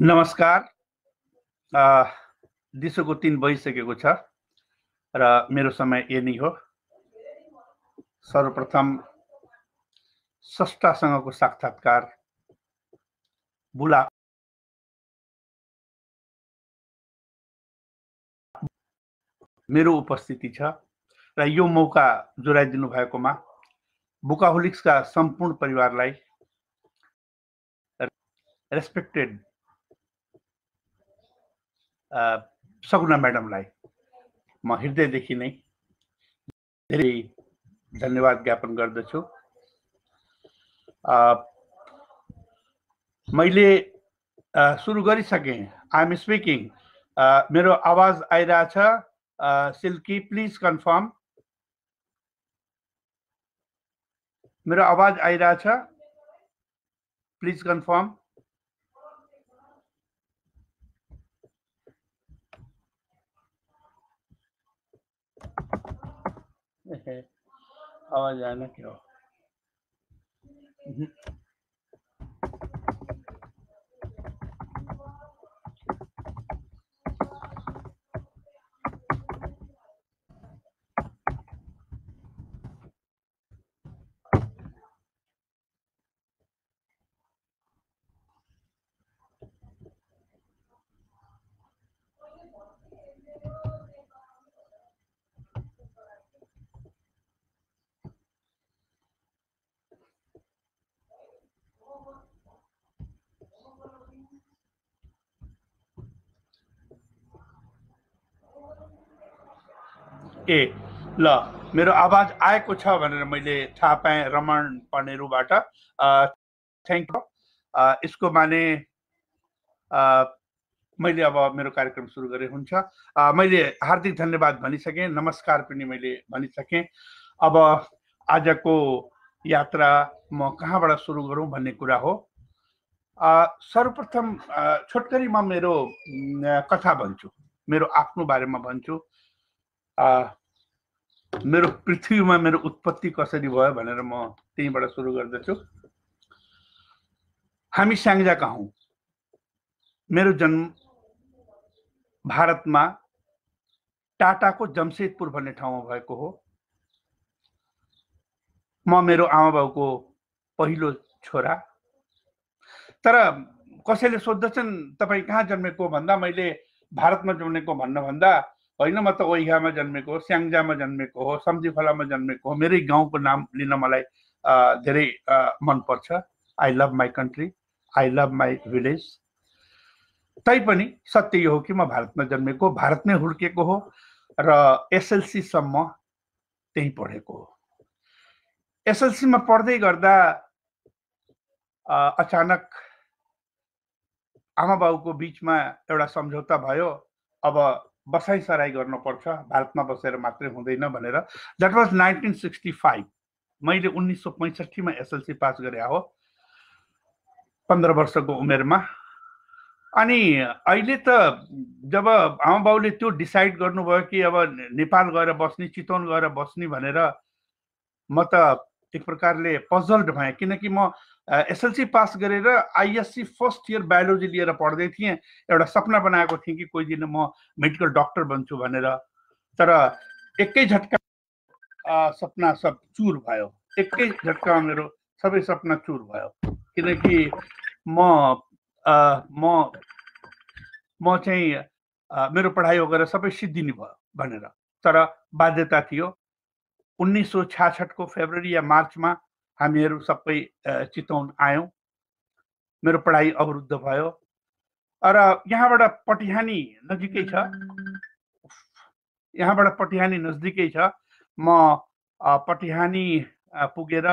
नमस्कार। दिसोको 3 भइसकेको छ र मेरो समय यो नै हो। सर्वप्रथम स्रष्टासँगको साक्षात्कार मेरो उपस्थिति छ र यो मौका जुराइदिनु भएकोमा बुकाहोलिक्सका सम्पूर्ण परिवारलाई, रेस्पेक्टेड सगुना म्याडमलाई म हृदयदेखि नै धेरै धन्यवाद ज्ञापन गर्दछु। मैले सुरु गरिसकेँ। I am speaking. मेरो आवाज आइरहेछ? Silkie, please confirm. मेरो आवाज आइरहेछ? Please confirm. आवाज आना क्यों? ए ल, मेरो आवाज आएको छ भनेर मैले थाहा पाएँ रमण पनेरुबाट। Thank you. यसको माने मैले अब मेरो कार्यक्रम सुरु गरे हुन्छ। मैले हार्दिक धन्यवाद भनिसकेँ, नमस्कार पनि मैले भनिसकेँ। अब आजको यात्रा म कहाँबाट सुरु गरौँ भन्ने कुरा हो। सर्वप्रथम छोटकरीमा मेरो कथा भन्छु, मेरो आफ्नो बारेमा भन्छु। मेरो पृथ्वीमा मेरो उत्पत्ति कसरी भयो भनेर म त्यहीँबाट सुरु गर्दछु। हामी स्याङ्जाका हौँ। मेरो जन्म भारतमा टाटाको जमशेदपुर भन्ने ठाउँमा भएको हो। म मेरो आमाबाउको पहिलो छोरा। तर कसैले सोध्दछन् तपाईँ कहाँ जन्मेको भन्दा, मैले भारतमा जन्मेको भन्नुभन्दा होइन, म त ओइघामा जन्मेको हो, स्याङ्जामा जन्मेको हो, सम्झिफलामा जन्मेको हो। मेरै गाउँको नाम लिन मलाई धेरै मनपर्छ। आई लभ माई कन्ट्री, आई लभ माई भिलेज। तैपनि सत्य यो हो कि म भारतमा जन्मेको, भारतमै हुर्केको हो र एसएलसीसम्म त्यहीँ पढेको हो। एसएलसीमा पढ्दै गर्दा अचानक आमा बाउको बिचमा एउटा सम्झौता भयो, अब बसाइसराई गर्नुपर्छ, भारतमा बसेर मात्रै हुँदैन भनेर। That was 1965। मैले 1965मा एसएलसी पास गरे हो, 15 वर्षको उमेरमा। अनि अहिले त जब आमा बाउले त्यो डिसाइड गर्नुभयो कि अब नेपाल गएर बस्ने, चितवन गएर बस्ने भनेर, म त एक प्रकारले पजल्ड भएँ। किनकि म एसएलसी पास गरेर आइएससी फर्स्ट इयर बायोलोजी लिएर पढ्दै थिएँ। एउटा सपना बनाएको थिएँ कि कोही दिन म मेडिकल डक्टर बन्छु भनेर, तर एकै झट्का सपना सब चुर भयो। एकै झट्कामा मेरो सबै सपना चुर भयो। किनकि म चाहिँ मेरो पढाइ वगेर सबै सिद्धिने भयो भनेर। तर बाध्यता थियो। 1966को फेब्रुअरी या मार्चमा हामीहरू सबै चितवन आयौँ। मेरो पढाइ अवरुद्ध भयो र यहाँबाट पटिहानी नजिकै छ, म पटिहानी पुगेर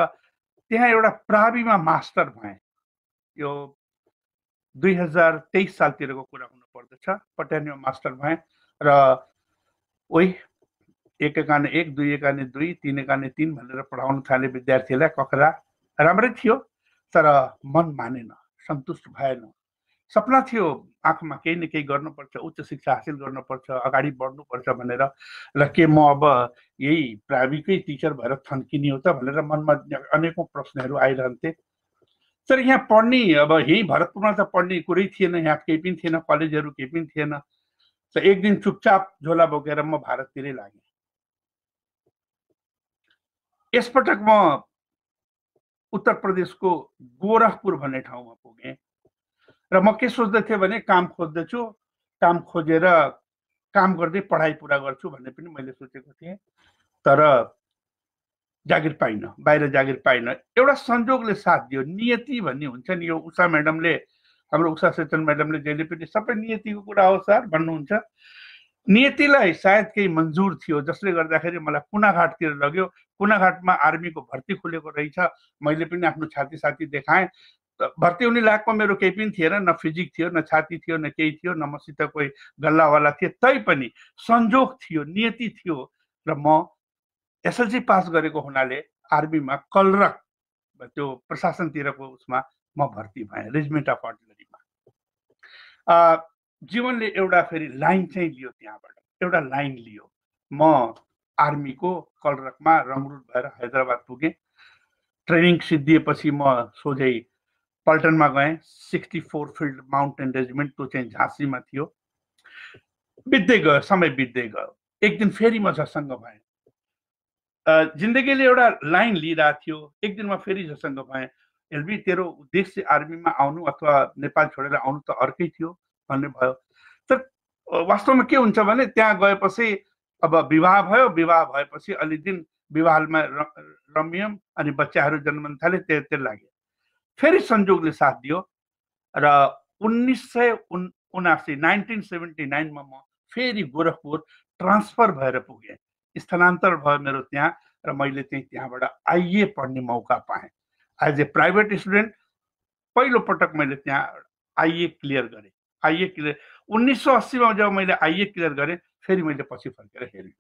त्यहाँ एउटा प्राविमा मास्टर भएँ। यो 2023 सालतिरको कुरा हुनुपर्दछ। पटिहानीमा मास्टर भएँ र उही 1 एकाने 1, 2 एकाने 2, 3 एकाने 3 भनेर पढाउन थाले विद्यार्थीलाई। कखरा राम्रै थियो तर मन मानेन, सन्तुष्ट भएन। सपना थियो आँखामा केही न केही गर्नुपर्छ, उच्च शिक्षा हासिल गर्नुपर्छ, अगाडि बढ्नुपर्छ भनेर। ल के म अब यही प्राविकै टिचर भएर थन्किने हो त भनेर मनमा अनेकौँ प्रश्नहरू आइरहन्थे। सर यहाँ पढ़्ने अब यही भरतपुरमा त पढ्ने कुरै थिएन, यहाँ केही पनि थिएन, कलेजहरु केही पनि थिएन। त एक दिन चुपचाप झोला बोकेर म भारततिरै लागे। यसपटक म उत्तर प्रदेशको गोरखपुर भन्ने ठाउँमा पुगे र म के सोच्दै थिए भने काम खोज्दैछु, काम खोजेर काम गर्दै पढाइ पूरा गर्छु भन्ने पनि मैले सोचेको थिएँ। तर जागिर पाइन, बाहिर जागिर पाइन। एउटा संयोगले साथ दियो, नियति भन्ने हुन्छ नि। यो उषा म्याडमले, हाम्रो उषा सेतन म्याडमले जहिले पनि सबै नियतिको कुरा हो सर भन्नुहुन्छ। नियतिलाई सायद केही मंजूर थियो, जसले गर्दाखेरि मलाई कुनाघाटतिर लग्यो। कुनाघाटमा आर्मीको भर्ती खुलेको रहेछ। मैले पनि आफ्नो छाती साथी देखाएँ। भर्ती हुने लायकमा मेरो केही पनि थिएन, न फिजिक थियो, न छाती थियो, न केही थियो, न मसित कोही गल्लावाला थिए। तैपनि संयोग थियो, नियति थियो र म एसएलसी पास गरेको हुनाले आर्मीमा कलरक त्यो प्रशासनतिरको उसमा म भर्ती भएँ, रेजिमेन्ट अफ आर्टिलरीमा। जीवनले एउटा फेरि लाइन चाहिँ लियो, त्यहाँबाट एउटा लाइन लियो। म आर्मीको कलरकमा रङरुट भएर हैदराबाद पुगेँ। ट्रेनिङ सिद्धिएपछि म सोझै पल्टनमा गएँ। 64 फिल्ड माउन्टेन रेजिमेन्ट, त्यो चाहिँ झाँसीमा थियो। बित्दै गयो, समय बित्दै गयो। एक दिन फेरि म झसँग भएँ। जिन्दगीले एउटा लाइन लिइरहेको थियो। एक दिन म फेरि जसँग भएँ। एलबी, तेरो उद्देश्य आर्मीमा आउनु अथवा नेपाल छोडेर आउनु त अर्कै थियो भन्ने भयो। तर वास्तवमा के हुन्छ भने त्यहाँ गएपछि अब विवाह भयो। विवाह भएपछि अलि दिन विवाहमा रम्यम अनि बच्चाहरू जन्मन थाले। त्यतै लाग्यो। फेरि संयोगले साथ दियो र 1979 मा म फेरि गोरखपुर ट्रान्सफर भएर पुगेँ। स्थानान्तर भयो मेरो त्यहाँ र मैले त्यहाँबाट आइए पढ्ने मौका पाएँ। एज ए प्राइभेट स्टुडेन्ट पहिलो पटक मैले त्यहाँ आइए क्लियर गरेँ। आइए क्लियर 1980 मा जब मैले आइए क्लियर गरेँ, फेरि मैले पछि फर्केर हेरिनँ।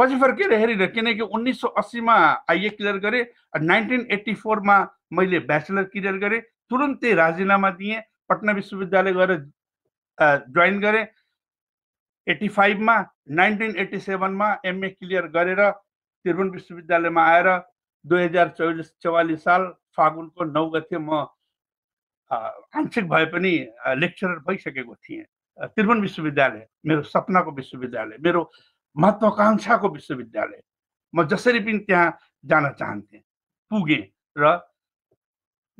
किनकि 1980 मा आइए क्लियर गरेँ, 1984 मा मैले ब्याचलर क्लियर गरेँ। तुरुन्तै राजीनामा दिएँ, पटना विश्वविद्यालय गएर जोइन गरेँ। 85 मा 1987 मा एमए क्लियर गरेर त्रिभुवन विश्वविद्यालयमा आएर 2044 साल फागुनको 9 गते म आंशिक भए पनि लेक्चरर भइसकेको थिएँ। त्रिभुवन विश्वविद्यालय मेरो सपनाको विश्वविद्यालय, मेरो महत्वाकांक्षाको विश्वविद्यालय। म जसरी पनि त्यहाँ जान चाहन्थेँ। पुगेँ र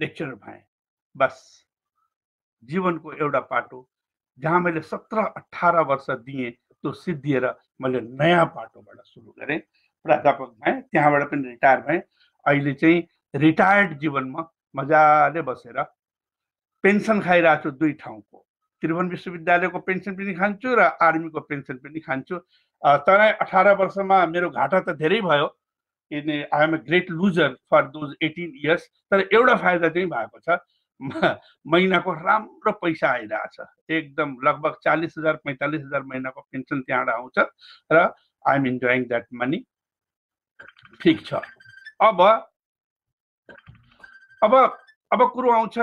लेक्चरर भएँ। बस जीवनको एउटा पाटो जहाँ मैले 17-18 वर्ष दिएँ, त्यो सिद्धिएर मैले नयाँ बाटोबाट सुरु गरेँ। प्राध्यापक भएँ, त्यहाँबाट पनि रिटायर भएँ। अहिले चाहिँ रिटायर्ड जीवनमा मजाले बसेर पेन्सन खाइरहेको छु। 2 ठाउँको, त्रिभुवन विश्वविद्यालयको पेन्सन पनि खान्छु र आर्मीको पेन्सन पनि खान्छु। तर 18 वर्षमा मेरो घाटा त धेरै भयो। I am a great loser for those 18 years. तर एउटा फाइदा चाहिँ भएको छ, महिनाको राम्रो पैसा आइरहेछ। एकदम लगभग 40,000-45,000 महिनाको पेन्सन त्यहाँबाट आउँछ र I am enjoying that money. ठिक छ। अब कुरो आउँछ,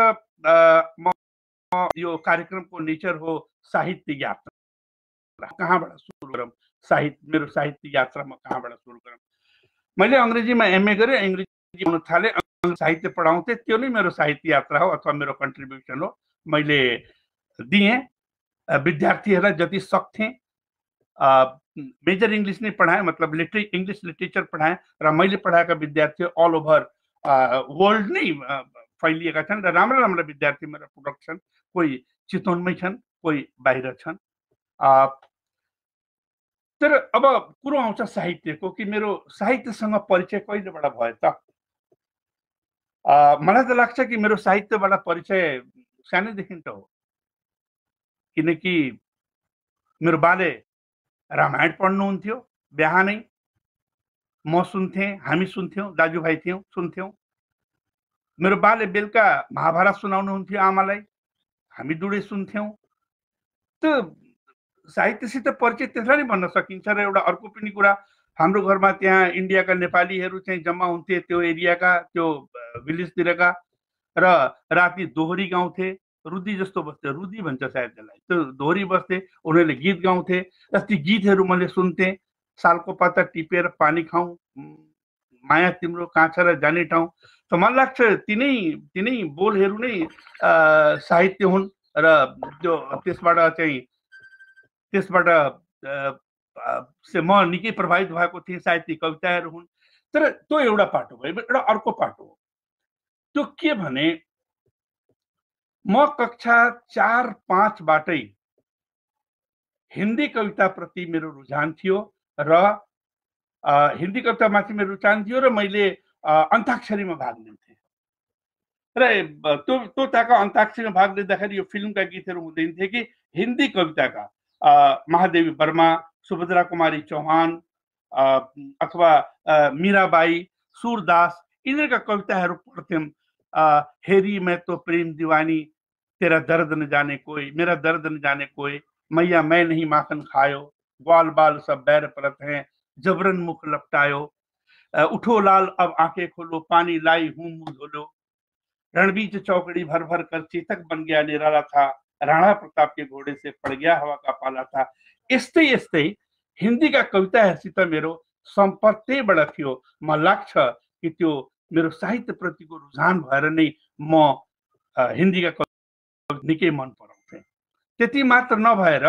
म यो कार्यक्रमको नेचर हो साहित्य यात्रा। कहाँबाट सुरु गरौँ? मेरो साहित्य यात्रा म कहाँबाट सुरु गरौँ? मैले अङ्ग्रेजीमा एमए गरेँ। अङ्ग्रेजी हुन थाले, साहित्य पढाउँथे। त्यो नै मेरो साहित्य यात्रा हो अथवा मेरो कन्ट्रिब्युसन हो। मैले दिएँ विद्यार्थीहरूलाई जति सक्थेँ। मेजर इङ्ग्लिस नै पढाएँ, मतलब इङ्ग्लिस लिटरेचर पढाएँ र मैले पढाएका विद्यार्थी अल ओभर वर्ल्ड नै फैलिएका छन् र राम्रा राम्रा विद्यार्थी मेरो प्रोडक्ट छन्। कोही चितवनमै छन्, कोही बाहिर छन्। तर अब कुरो आउँछ साहित्यको, कि मेरो साहित्यसँग परिचय कहिलेबाट भयो त? मलाई त लाग्छ कि मेरो साहित्यबाट परिचय सानैदेखि त हो। किनकि मेरो बाले रामायण पढ्नुहुन्थ्यो बिहानै। म सुन्थेँ, हामी सुन्थ्यौँ, दाजुभाइ थियौँ, सुन्थ्यौँ। मेरो बाले बेलुका महाभारत सुनाउनुहुन्थ्यो आमालाई, हामी दुवै सुन्थ्यौँ। त्यो साहित्यसित परिचय त्यसलाई नै भन्न सकिन्छ। र एउटा अर्को पनि कुरा, हाम्रो घरमा त्यहाँ इन्डियाका नेपालीहरू चाहिँ जम्मा हुन्थे, त्यो एरियाका, त्यो भिलेजतिरका। र राति दोहोरी गाउँथे, रुदी जस्तो बस्थे, रुदी भन्छ सायद त्यसलाई। त्यो दोहोरी बस्थे, उनीहरूले गीत गाउँथे। ती गीतहरू मैले सुन्थेँ। सालको पत्ता टिपेर पानी खाऊँ, माया तिम्रो कहाँ छ र जाने ठाउँ। तो मलाई लाग्छ तिनै बोलहरू नै साहित्य हुन् र जो त्यसबाट म निकै प्रभावित भएको थिएँ। साहित्य कविताहरू हुन्, तर त्यो एउटा पाटो भयो। एउटा अर्को पाटो हो, त्यो के भने म कक्षा 4-5 बाटै हिन्दी कविता प्रति मेरो रुझान थियो र हिन्दी कविता माथि मेरो रुझान थियो र मैले अन्ताक्षरीमा भाग लिन्थेँ र त्यो ताका अन्ताक्षरीमा भाग लिँदाखेरि यो फिल्मका गीतहरू हुँदैन थिए कि हिन्दी कविताका महादेवी वर्मा, सुभद्रा कुमारी चौहान अथवा मीराबाई, सूरदास यिनीहरूका कविताहरू पढ्थ्यौँ। हेरी मैं तो प्रेम दीवानी, तेरा दर्द न जाने कोई, मेरा दर्द न जाने कोई, मैया मैं नहीं माखन खायो, ग्वाल बाल सब बैर परत हैं, जबरन मुख लपटायो, उठो लाल अब आंखें खोलो, पानी लाई हूं मुंह धोलो, रणबीच चौकड़ी भर भर कर चेतक बन गया निराला था, राणा प्रताप के घोड़े से पड़ गया हवा का पाला था। यस्तै यस्तै हिन्दी का कविताहरूसित मेरो सम्पर्क बडा थियो। मलाई लाग्छ कि त्यो मेरो साहित्य प्रतिको रुझान भएर नै म हिन्दीका कविता निकै मन पराउँथेँ। त्यति मात्र नभएर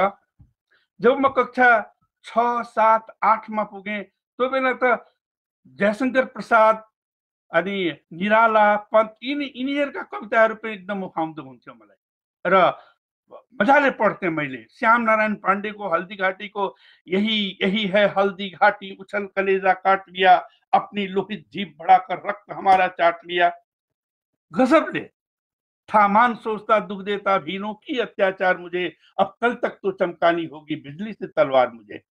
जब म कक्षा 6, 7, 8 पुगेँ त्यो बेला त जयशंकर प्रसाद अनि निराला पन्त यिनीहरूका कविताहरू पनि एकदम मुखाउँदो हुन्थ्यो मलाई र मजाले पढ्थेँ मैले। श्याम नारायण पाण्डेको हल्दी घाटीको यही यही है हल्दी घाटी, उछल कलेजा काट लिया, अपनी लोहित जीभ बढ़ाकर रक्त हमारा चाट लिया, गजब ले था मान सोचता दुख देता भीनों की अत्याचार मुझे, अब कल तक तो चमकानी होगी बिजली से तलवार मुझे।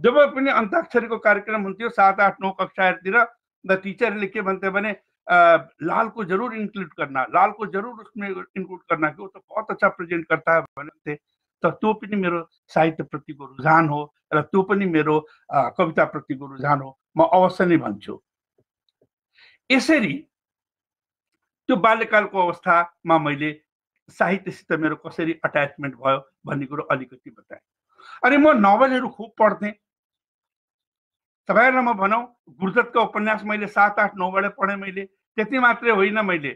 जब अपने अंताक्षरी को कार्यक्रम होती हो 7, 8, 9 कक्षा, टीचर लिखे बनते बने लाल को जरूर इंक्लूड करना, लाल को जरूर उसमें इंक्लूड करना कि वो तो बहुत अच्छा प्रेजेंट करता है बनते। तो त्यो पनि मेरो साहित्य प्रतिको रुझान हो र त्यो पनि मेरो कविता प्रतिको रुझान हो, म अवश्य नै भन्छु। यसरी त्यो बाल्यकालको अवस्थामा मैले साहित्यसित मेरो कसरी अट्याचमेन्ट भयो भन्ने कुरो अलिकति बताएँ। अनि म नोभेलहरू खुब पढ्थेँ। तपाईहरुलाई म भनौँ गुरदत्तको उपन्यास मैले 7, 8, 9 पढेँ मैले। त्यति मात्रै होइन, मैले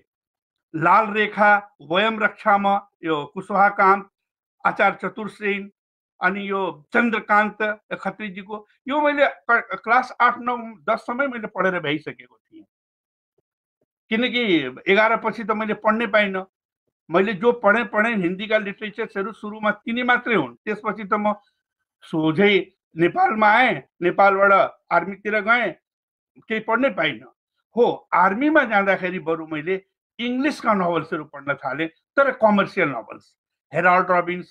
लाल रेखा, वयम रक्षामा, यो कुशवाहा कान्त, आचार्य चतुरसेन अनि यो चन्द्रकान्त खत्रीजीको यो मैले क्लास 8, 9, 10 मैले पढेर भइसकेको थिएँ। किनकि 11 पछि त मैले पढ्नै पाइनँ। मैले जो पढेँ हिन्दीका लिटरेचर्सहरू सुरुमा तिनी मात्रै हुन्। त्यसपछि त म सोझै नेपालमा आएँ, नेपालबाट आर्मीतिर गएँ, केही पढ्नै पाइनँ। हो, आर्मीमा जाँदाखेरि बरु मैले इङ्ग्लिसका नोभल्सहरू पढ्न थालेँ, तर commercial novels Harold Robbins,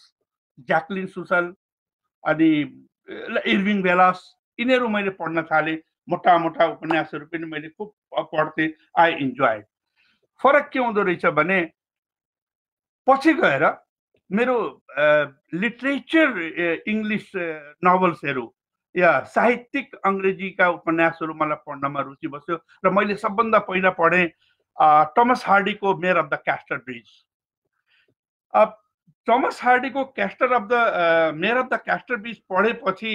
Jacqueline Susann अनि इर्विङ भेलास यिनीहरू मैले पढ्न थालेँ। मोटा मोटा उपन्यासहरू पनि मैले खुब पढ्थेँ। I enjoy. फरक के हुँदो रहेछ भने पछि गएर मेरो लिटरेचर इङ्ग्लिस नोभल्सहरू या साहित्यिक अङ्ग्रेजीका उपन्यासहरू मलाई पढ्नमा रुचि बस्यो र मैले सबभन्दा पहिला पढेँ टमस हार्डीको mayor of the Casterbridge. अब टमस हार्डीको mayor of the Casterbridge पढेपछि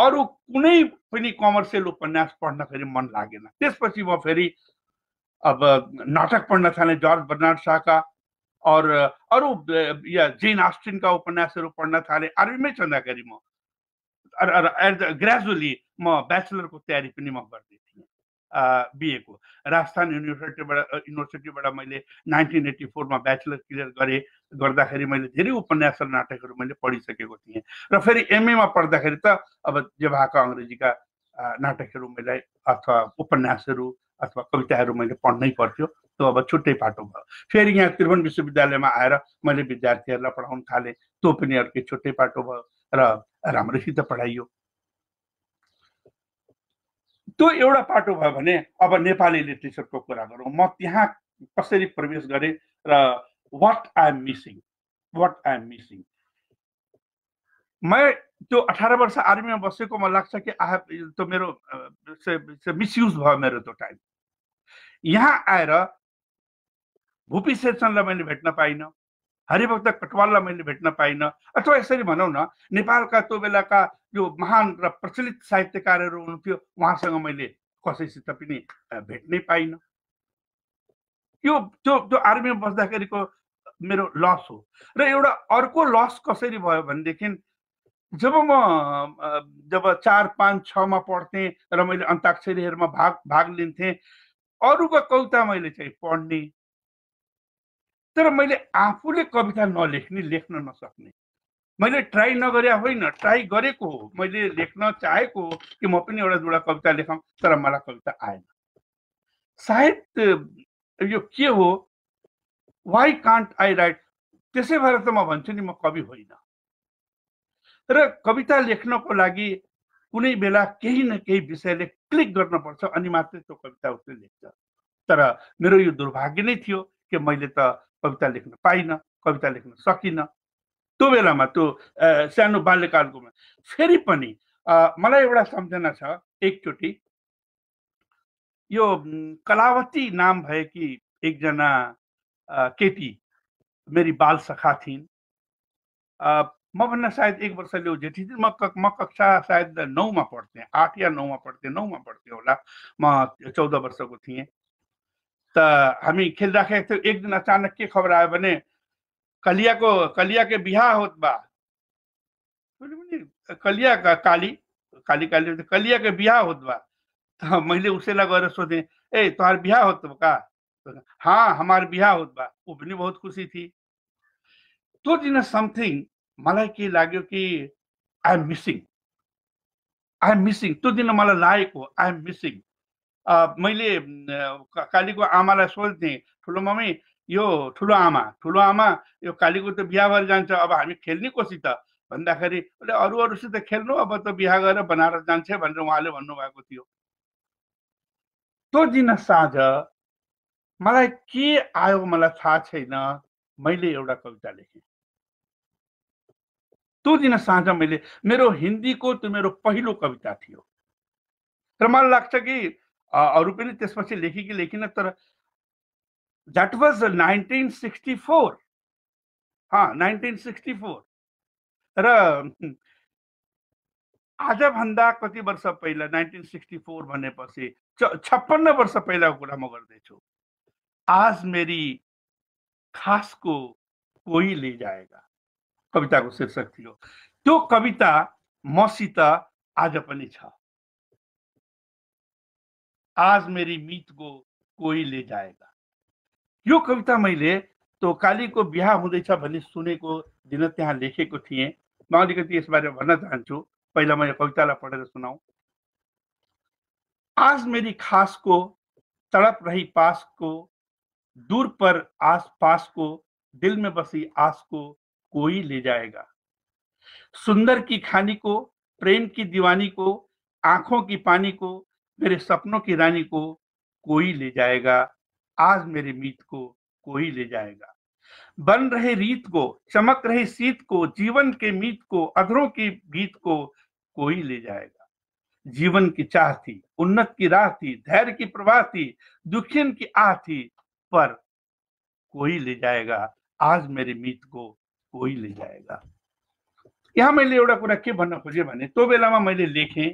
अरू कुनै पनि कमर्सियल उपन्यास पढ्न फेरि मन लागेन। त्यसपछि म फेरि अब नाटक पढ्न थालेँ, जर्ज बर्नार्ड शाहका और अरू या जेन आस्टिनका उपन्यासहरू पढ्न थालेँ। आर्मीमै छँदाखेरि म ग्रेजुअली म ब्याचलरको तयारी पनि म गर्दै थिएँ। बिएको राजस्थान युनिभर्सिटीबाट मैले 1984 ब्याचलर क्लियर गरेँ। गर्दाखेरि मैले धेरै उपन्यास र नाटकहरू मैले पढिसकेको थिएँ र फेरि एमएमा पढ्दाखेरि त अब जे भाका अङ्ग्रेजीका नाटकहरू मैले अथवा उपन्यासहरू अथवा कविताहरू मैले पढ्नै पर्थ्यो। त्यो अब छुट्टै पाटो भयो। फेरि यहाँ त्रिभुवन विश्वविद्यालयमा आएर मैले विद्यार्थीहरूलाई पढाउन थालेँ। त्यो पनि अर्कै छुट्टै पाटो भयो र राम्रैसित पढाइयो। त्यो एउटा पाटो भयो भने अब नेपाली लिटरेचरको कुरा गरौँ। म त्यहाँ कसरी प्रवेश गरेँ र वाट आई एम मिसिङ। म त्यो 18 वर्ष आर्मीमा बसेको मलाई लाग्छ कि त्यो मेरो मिसयुज भयो मेरो त्यो टाइम। यहाँ आएर भूपी शेरचन्दलाई मैले भेट्न पाइनँ, हरिभक्त कटवाललाई मैले भेट्न पाइनँ, अथवा यसरी भनौँ न नेपालका त्यो बेलाका जो महान र प्रचलित साहित्यकारहरू हुनुहुन्थ्यो उहाँसँग मैले कसैसित पनि भेट्नै पाइन। यो जो आर्मीमा बस्दाखेरिको मेरो लस हो र एउटा अर्को लस कसरी भयो भनेदेखि जब 4, 5, 6 मा पढ्थेँ र मैले अन्ताक्षरीहरूमा भाग लिन्थेँ, अरूको कविता मैले चाहिँ पढ्ने तर मैले आफूले कविता नलेख्ने, लेख्न नसक्ने। मैले ट्राई नगरे होइन, ट्राई गरेको हो, मैले लेख्न चाहेको हो कि म पनि एउटा दुईवटा कविता लेखौँ, तर मलाई कविता आएन। सायद यो के हो, वाइ कान्ट आई राइट। त्यसै भएर त म भन्छु नि म कवि होइन। र कविता लेख्नको लागि कुनै बेला केही न केही विषयले क्लिक गर्नुपर्छ अनि मात्रै त्यो कविता उसले लेख्छ। तर मेरो यो दुर्भाग्य नै थियो कि मैले त कविता लेख्न पाइनँ, कविता लेख्न सकिनँ। त्यो बेलामा त्यो सानो बाल्यकालकोमा फेरि पनि मलाई एउटा सम्झना छ। एकचोटि यो कलावती नाम भएकी एकजना केटी मेरी बाल सखा थिइन्। म भन्दा सायद 1 वर्ष ल्याउ जेठी थिइन्। म कक्षा सायद 9 मा पढ्थेँ, 8 या 9 मा पढ्थेँ, 9 मा पढ्थेँ होला। म 14 वर्षको थिएँ। त हामी खेलिराखेका थियौँ। एक दिन अचानक के खबर आयो भने कलिया के बिहा होत बा। कलिया का काली काली काली कलिया के बिहा होत बा। मैले उसेला गएर सोधेँ, ए तोहार बिहा होत का? हाँ, हमार बिहा होत बा। ऊ पनि बहुत खुसी थी। तो दिन समथिङ मलाई के लाग्यो कि आई एम मिसिङ। त्यो दिन मलाई लागेको आई एम मिसिङ। मैले कालीको आमालाई सोध्थेँ, ठुलो मम्मी, यो ठुलो आमा यो कालीको त बिहा भएर जान्छ, अब हामी खेल्ने कोसि त भन्दाखेरि उसले अरूसित खेल्नु, अब त बिहा गरेर बनाएर जान्छ भनेर उहाँले भन्नुभएको थियो। त्यो दिन साँझ मलाई के आयो मलाई थाहा छैन, मैले एउटा कविता लेखेँ। त्यो दिन साँझ मैले मेरो हिन्दीको त्यो मेरो पहिलो कविता थियो। तर मलाई लाग्छ कि अरू पनि त्यसपछि लेखेँ कि लेखिन, तर द्याट वाज 1964। हाँ, 1964। र आजभन्दा कति वर्ष पहिला, 1964 भनेपछि 56 वर्ष पहिलाको कुरा म गर्दैछु। आज मेरी खास को कोई ले जाएगा कविता को शीर्षक थियो। त्यो कविता मसित आज पनि छ। आज मेरी मीत को कोई ले जाएगा। यो कविता मैले तो काली को बिहा हुँदैछ भन्ने सुनेको दिन त्यहाँ लेखेको थिएँ। म अलिकति यसबारे भन्न चाहन्छु। पहिला म यो कवितालाई पढेर सुनाऊ। आज मेरी खास को, तड़प रही पास को, दूर पर आस पास को, दिल में बसी आस को कोई ले जाएगा। सुंदर की खानी को, प्रेम की दीवानी को, आंखों की पानी को, मेरे सपनों की रानी को कोई ले जाएगा। आज मेरे मीत को कोई ले जाएगा। बन रहे रीत को, चमक रहे सीत को, जीवन के मीत को, अधरों की भीत को कोई ले जाएगा। जीवन की चाह थी, उन्नत की राह थी, धैर्य की प्रवाह थी, दुखियन की आह थी, पर कोई ले जाएगा। आज मेरे मीत को कोई ले जाएगा। यहाँ मैले एउटा कुरा के भन्न खोजेँ भने त्यो बेलामा मैले लेखेँ,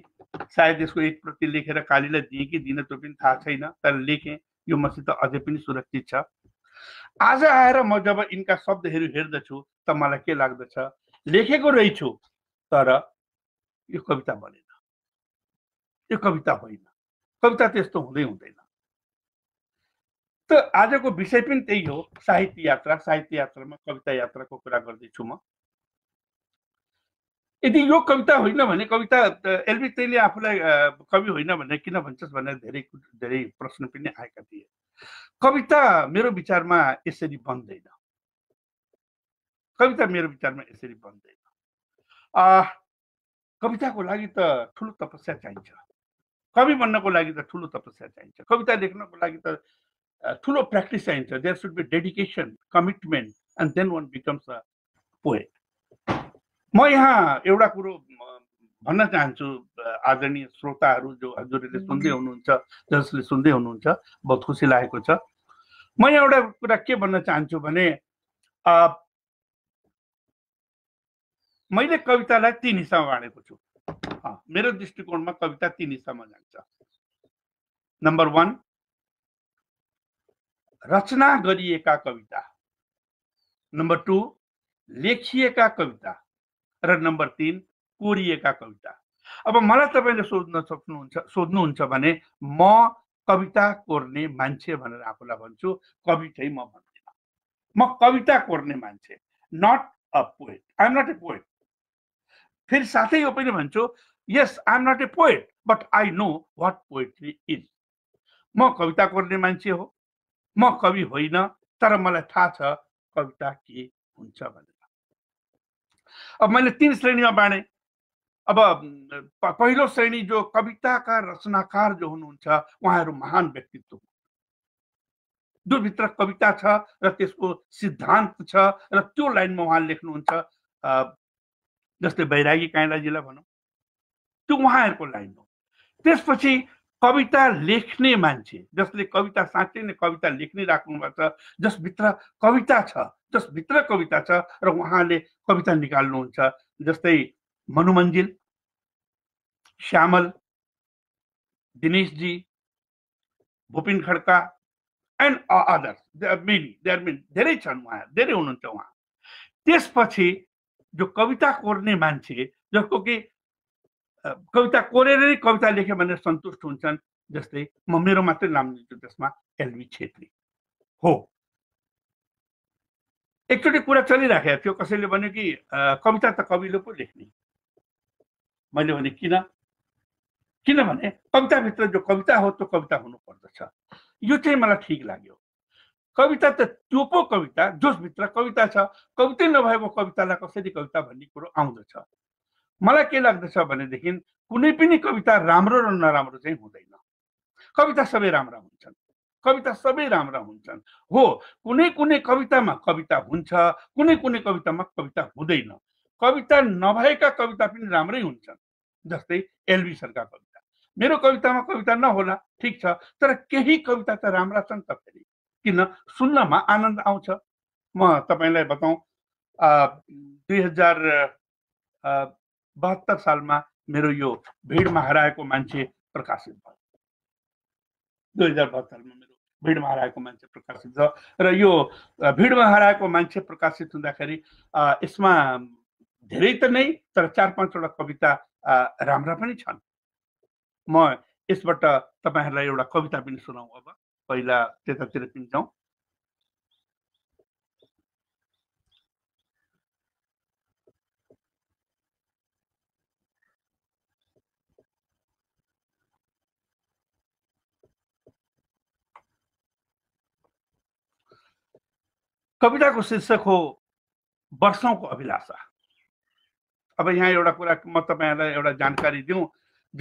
सायद यसको एक प्रति लेखेर कालीलाई दिएँ कि दिन त्यो पनि थाहा छैन, तर लेखेँ। यो मसित अझै पनि सुरक्षित छ। आज आएर म जब यिनका शब्दहरू हेर्दछु त मलाई के लाग्दछ, लेखेको रहेछु तर यो कविता बनेन, यो कविता होइन, कविता त्यस्तो हुँदै हुँदैन। त आजको विषय पनि त्यही हो, साहित्य यात्रा। साहित्य यात्रामा कविता यात्राको कुरा गर्दैछु म। यदि यो कविता होइन भने कविता, एलबी तैँले आफूलाई कवि होइन भने किन भन्छस् भनेर धेरै प्रश्न पनि आएका थिए। कविता मेरो विचारमा यसरी बन्दैन। कविता मेरो विचारमा यसरी बन्दैन। कविताको लागि त ठुलो तपस्या चाहिन्छ, कवि बन्नको लागि त ठुलो तपस्या चाहिन्छ, कविता लेख्नको लागि त ठुलो प्र्याक्टिस चाहिन्छ। There should be dedication, commitment and then one becomes a poet. म यहाँ एउटा कुरो भन्न चाहन्छु आदरणीय श्रोताहरू, जो हजुरले सुन्दै हुनुहुन्छ, जसले सुन्दै हुनुहुन्छ, बहुत खुसी लागेको छ। म यहाँ एउटा कुरा के भन्न चाहन्छु भने मैले कवितालाई 3 हिस्सामा बाँडेको छु। मेरो दृष्टिकोणमा कविता 3 हिस्सामा जान्छ। नंबर वन, रचना गरिएका कविता, नंबर टू, लेखिएका कविता र नंबर तीन, कोरिएका कविता। अब मलाई तपाईले सोध्न सक्नुहुन्छ भने म कविता कोर्ने मान्छे भनेर आफूलाई भन्छु, कवितै म भन्दिनँ, म कविता कोर्ने मान्छे, not a poet, I am not a poet. फिर साथै यो पनि भन्छु, yes I am not a poet but I know what poetry is. म कविता कोर्ने मान्छे हो, म कवि होइन, तर मलाई थाहा छ कविता के हुन्छ भनेर। अब मैले तीन श्रेणीमा बाँडे। अब पहिलो श्रेणी जो कविताका रचनाकार जो हुनुहुन्छ उहाँहरू महान व्यक्तित्व, जो भित्र कविता छ र त्यसको सिद्धान्त छ र त्यो लाइनमा उहाँ लेख्नुहुन्छ, जस्तै बैरागी काइँलाजीलाई भनौँ, त्यो उहाँहरूको लाइन हो। त्यसपछि कविता लेख्ने मान्छे, जसले कविता साँच्चै नै कविता लेख्ने राख्नुभएको छ, जसभित्र कविता छ, र उहाँले कविता निकाल्नुहुन्छ, जस्तै Manu Manjil, Shyamal, Dineshji, Bhupin Khadka and others, there many धेरै छन्, उहाँ धेरै हुनुहुन्छ उहाँ। त्यसपछि जो कविता कोर्ने मान्छे, जसको कि कविता कोरेर नै कविता लेखे भनेर सन्तुष्ट हुन्छन्, जस्तै म मेरो मात्रै नाम लिन्छु त्यसमा एलबी छेत्री हो। एकचोटि कुरा चलिराखेको थियो, कसैले भन्यो कि कविता त कविले पो लेख्ने। मैले भने किनभने कविताभित्र जो कविता हो त्यो कविता हुनुपर्दछ। यो चाहिँ मलाई ठिक लाग्यो। कविता त त्यो पो कविता जसभित्र कविता छ, कवितै नभएको कवितालाई कसरी कविता भन्ने कुरो आउँदछ। मलाई के लाग्दछ भनेदेखि कुनै पनि कविता राम्रो र नराम्रो चाहिँ हुँदैन, कविता सबै राम्रा हुन्छन्, हो। कुनै कवितामा कविता हुन्छ, कुनै कवितामा कविता हुँदैन। कविता नभएका कविता पनि राम्रै हुन्छन्, जस्तै एलबी सरका कविता। मेरो कवितामा कविता नहोला, ठिक छ, तर केही कविता त राम्रा छन् त। फेरि किन सुन्नमा आनन्द आउँछ। म तपाईँलाई बताऊँ, 2072 सालमा मेरो यो भिडमा हराएको मान्छे प्रकाशित भयो। 2072 सालमा मेरो भिडमा हराएको मान्छे प्रकाशित छ र यो भिडमा हराएको मान्छे प्रकाशित हुँदाखेरि यसमा धेरै त नै, तर 4-5 वटा कविता राम्रा पनि छन्। म यसबाट तपाईँहरूलाई एउटा कविता पनि सुनाउँ। अब पहिला त्यतातिर पनि जाउँ। कविता को शीर्षक हो वर्षों को अभिलाषा। अब यहाँ एउटा कुरा म तपाईहरुलाई एउटा जानकारी दिउँ।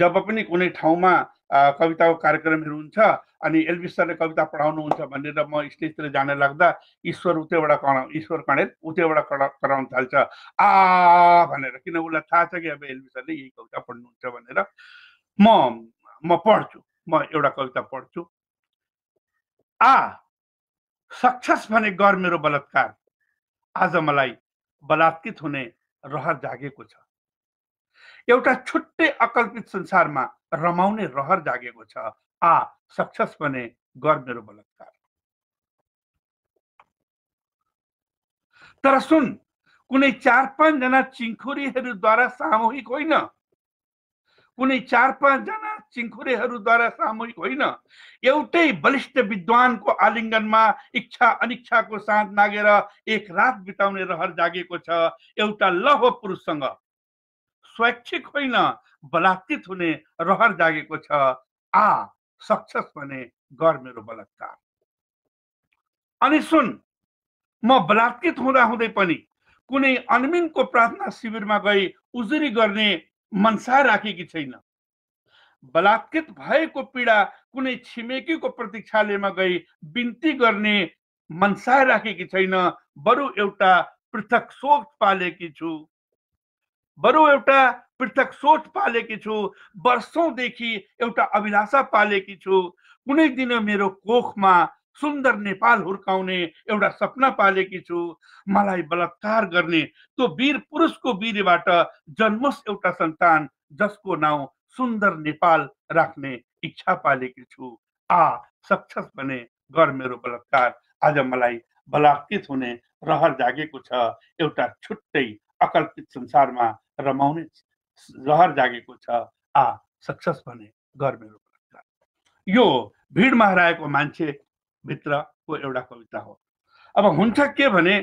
जब पनि कुनै ठाउँमा कविताको कार्यक्रमहरु हुन्छ अनि एलबी सरले कविता पढाउनुहुन्छ भनेर म स्टेजतिर जान लाग्दा ईश्वर कणेल उतैबाट कराउन थाल्छ, आ भनेर, किन उलाई थाहा छ कि अब एलबी सरले यही कविता पढ्नुहुन्छ भनेर। म एउटा कविता पढ्छु। आ सक्छस् भने गर मेरो बलात्कार, आज मलाई बलात्कृत हुने रहर जागेको छ। एउटा छुट्टै अकल्पित संसारमा रमाउने रहर जागेको छ। आ सक्छस् भने गर मेरो बलात्कार। तर सुन, कुनै 4-5 जना चिङ्खुरीहरूद्वारा सामूहिक होइन, एउटै बलिष्ठ विद्वानको आलिङ्गनमा इच्छा अनिच्छाको साँझ नागेर एक रात बिताउने रहर जागेको छ। एउटा लहो पुरुषसँग स्वैच्छिक होइन बलात्कृत हुने रहर जागेको छ। आ सक्छस् भने गर मेरो बलात्कार। अनि सुन, म बलात्कृत हुँदाहुँदै पनि कुनै अनमिनको प्रार्थना शिविरमा गई उजुरी गर्ने मनसा राखेकी छैन। बलात्कृत भएको पीडा कुनै छिमेकीको प्रतीक्षालयमा गई बिन्ती गर्ने मनसा राखेकी छैन। बरु एउटा पृथक सोच पालेकी छु। वर्षौंदेखि एउटा अभिलाषा पालेकी छु। कुनै दिन मेरो कोखमा सुन्दर नेपाल हुर्काउने एउटा सपना पालेकी छु। मलाई बलात्कार गर्ने त्यो वीर पुरुषको वीरबाट जन्मोस् एउटा सन्तान, जसको नाउँ सुन्दर नेपाल राख्ने इच्छा पालेकी छु। आ सक्सेस बने घर मेरो बलात्कार। आज मलाई बलात्कृत हुने रहर जागेको छ, एउटा छुट्टै अकल्पित संसारमा रमाउने रहर जागेको छ। आ सक्सेस बने घर मेरो बलात्कार यो भिडमा हराएको मान्छे भित्रको एउटा कविता हो। अब हुन्छ के भने,